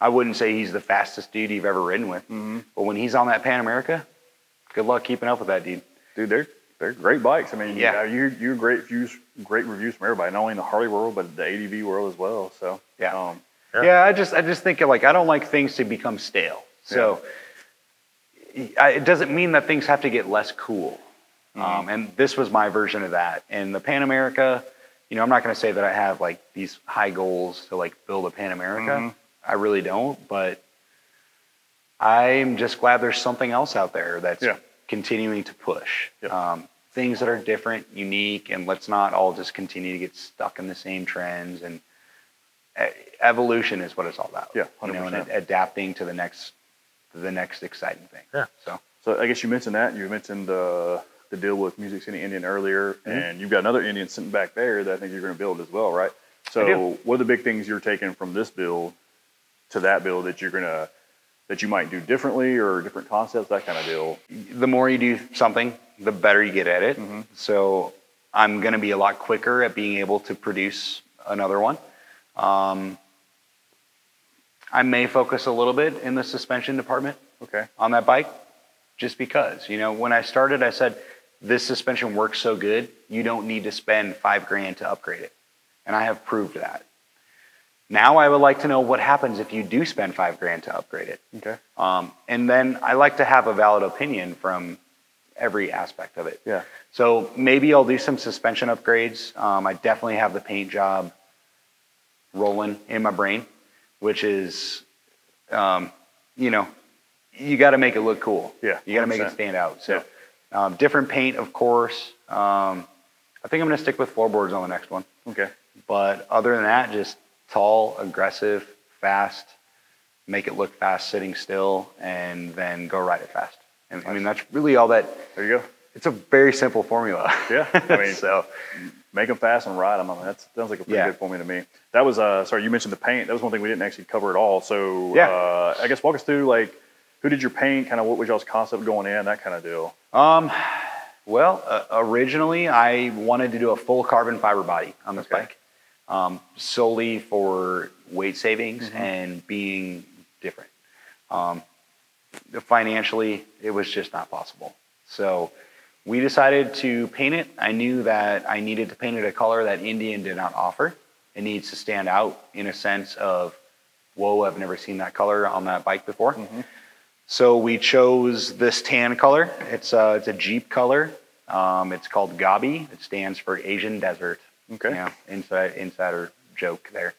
I wouldn't say he's the fastest dude you've ever ridden with. But when he's on that Pan America, good luck keeping up with that dude. Dude, they're great bikes. I mean, you know, great reviews from everybody, not only in the Harley world, but the ADV world as well. So yeah, I just think like I don't like things to become stale. So it doesn't mean that things have to get less cool. And this was my version of that. And the Pan America, you know, I'm not going to say that I have like these high goals to like build a Pan America. I really don't, but I'm just glad there's something else out there that's continuing to push. Things that are different, unique, and let's not all just continue to get stuck in the same trends. And evolution is what it's all about. Yeah, 100%. You know, and adapting to the next exciting thing. Yeah. So I guess you mentioned that. You mentioned the deal with Music City Indian earlier, and you've got another Indian sitting back there that I think you're going to build as well, right? So what are the big things you're taking from this build to that build that you're going to, that you might do differently or different concepts, that kind of deal? The more you do something, the better you get at it. So I'm going to be a lot quicker at being able to produce another one. I may focus a little bit in the suspension department on that bike, just because, you know, when I started, I said, this suspension works so good, you don't need to spend $5 grand to upgrade it. And I have proved that. Now I would like to know what happens if you do spend $5 grand to upgrade it. And then I like to have a valid opinion from every aspect of it. So maybe I'll do some suspension upgrades. I definitely have the paint job rolling in my brain, which is, you know, you got to make it look cool. You got to make it stand out. So different paint, of course. I think I'm going to stick with floorboards on the next one. But other than that, just tall, aggressive, fast, make it look fast sitting still, and then go ride it fast. And I mean, that's really all that. There you go. It's a very simple formula. I mean, so make them fast and ride them. I mean, that sounds like a pretty good formula to me. That was, sorry, you mentioned the paint. That was one thing we didn't actually cover at all. So I guess walk us through, like, who did your paint, kind of what was y'all's concept going in, that kind of deal? Well, originally I wanted to do a full carbon fiber body on this bike. Solely for weight savings and being different. Financially, it was just not possible. So we decided to paint it. I knew that I needed to paint it a color that Indian did not offer. It needs to stand out in a sense of, whoa, I've never seen that color on that bike before. So we chose this tan color. It's a Jeep color. It's called Gabi. It stands for Asian Desert. Yeah, insider joke there.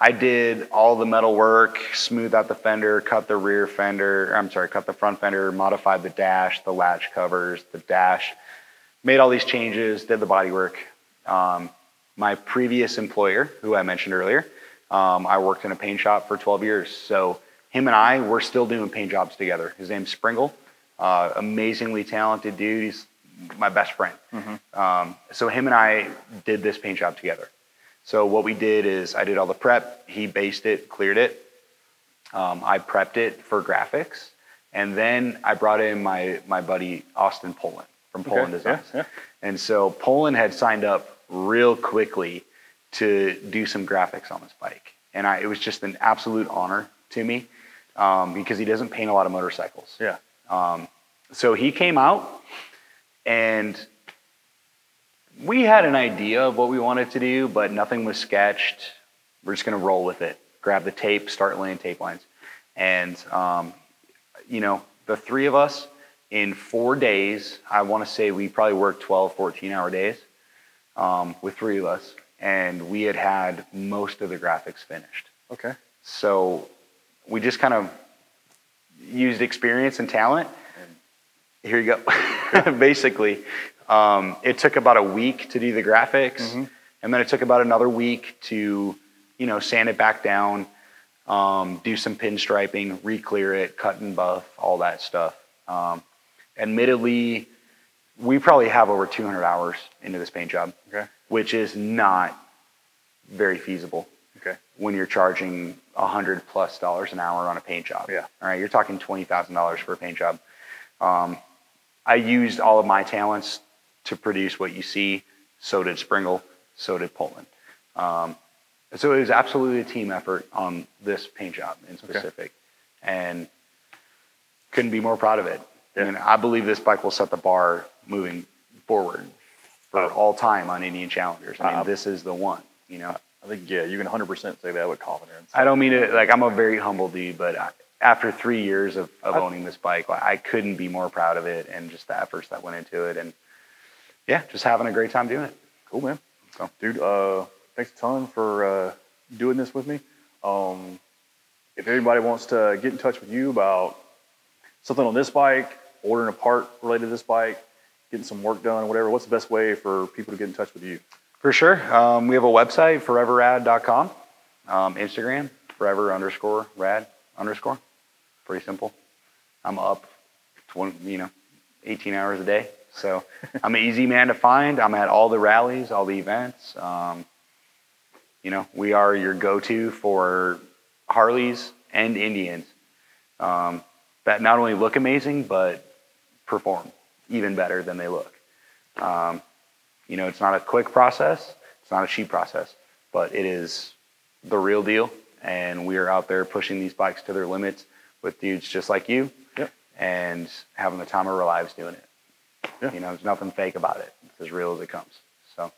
I did all the metal work, smoothed out the fender, cut the rear fender, I'm sorry, cut the front fender, modified the dash, the latch covers, the dash, made all these changes, did the body work. My previous employer, who I mentioned earlier, I worked in a paint shop for 12 years. So him and I, we're still doing paint jobs together. His name's Sprinkle, amazingly talented dude. He's my best friend. So him and I did this paint job together. So what we did is I did all the prep. He based it, cleared it. I prepped it for graphics. And then I brought in my buddy, Austin Poland from Poland Designs. And so Poland had signed up real quickly to do some graphics on this bike. And it was just an absolute honor to me because he doesn't paint a lot of motorcycles. So he came out. And we had an idea of what we wanted to do, but nothing was sketched. We're just going to roll with it. Grab the tape, start laying tape lines. And, you know, the three of us in 4 days, I want to say we probably worked 12, 14-hour days with three of us. And we had most of the graphics finished. So we just kind of used experience and talent. Here you go. Basically, it took about a week to do the graphics, and then it took about another week to, you know, sand it back down, do some pinstriping, re-clear it, cut and buff, all that stuff. Admittedly, we probably have over 200 hours into this paint job, which is not very feasible. Okay. When you're charging $100+ an hour on a paint job. Yeah. All right. You're talking $20,000 for a paint job. I used all of my talents to produce what you see. So did Sprinkle. So did Poland. So it was absolutely a team effort on this paint job in specific, and couldn't be more proud of it. Yeah. I mean, I believe this bike will set the bar moving forward for all time on Indian Challengers. I mean, this is the one, you know? I think, yeah, you can 100% say that with confidence. I don't mean it, like, I'm a very humble dude, but after 3 years of owning this bike, I couldn't be more proud of it and just the efforts that went into it. And yeah, just having a great time doing it. Cool, man. So, dude, thanks a ton for doing this with me. If anybody wants to get in touch with you about something on this bike, ordering a part related to this bike, getting some work done or whatever, what's the best way for people to get in touch with you? For sure. We have a website, foreverrad.com. Instagram, forever_rad_. Pretty simple. I'm up 18 hours a day. So I'm an easy man to find. I'm at all the rallies, all the events. You know, we are your go-to for Harleys and Indians that not only look amazing, but perform even better than they look. You know, it's not a quick process. It's not a cheap process, but it is the real deal. And we are out there pushing these bikes to their limits with dudes just like you and having the time of our lives doing it. Yeah. You know, there's nothing fake about it. It's as real as it comes. So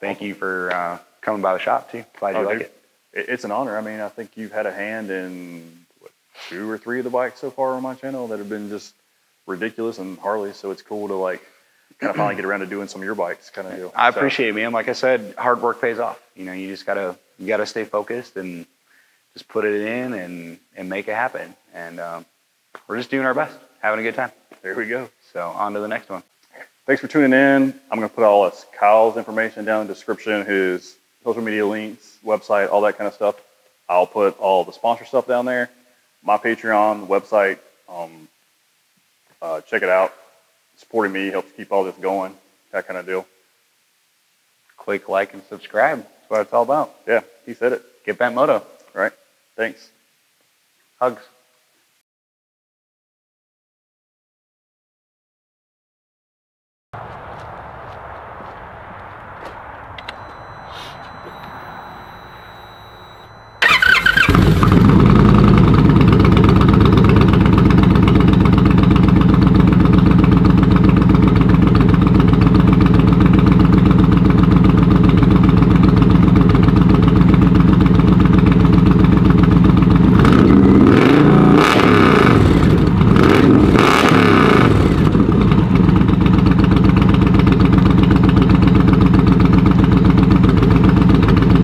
thank you for coming by the shop too. Glad you like it. It's an honor. I mean, I think you've had a hand in what, 2 or 3 of the bikes so far on my channel that have been just ridiculous and Harley. So it's cool to like kind of finally get around to doing some of your bikes kind of deal. I appreciate it, man. Like I said, hard work pays off. You know, you just gotta stay focused and just put it in and make it happen. And we're just doing our best, having a good time. There we go. So on to the next one. Thanks for tuning in. I'm going to put all this Kyle's information down in the description, his social media links, website, all that kind of stuff. I'll put all the sponsor stuff down there. My Patreon website, check it out. Supporting me helps keep all this going, that kind of deal. Click like and subscribe. That's what it's all about. Yeah, he said it. Get that moto. Right. Thanks. Hugs.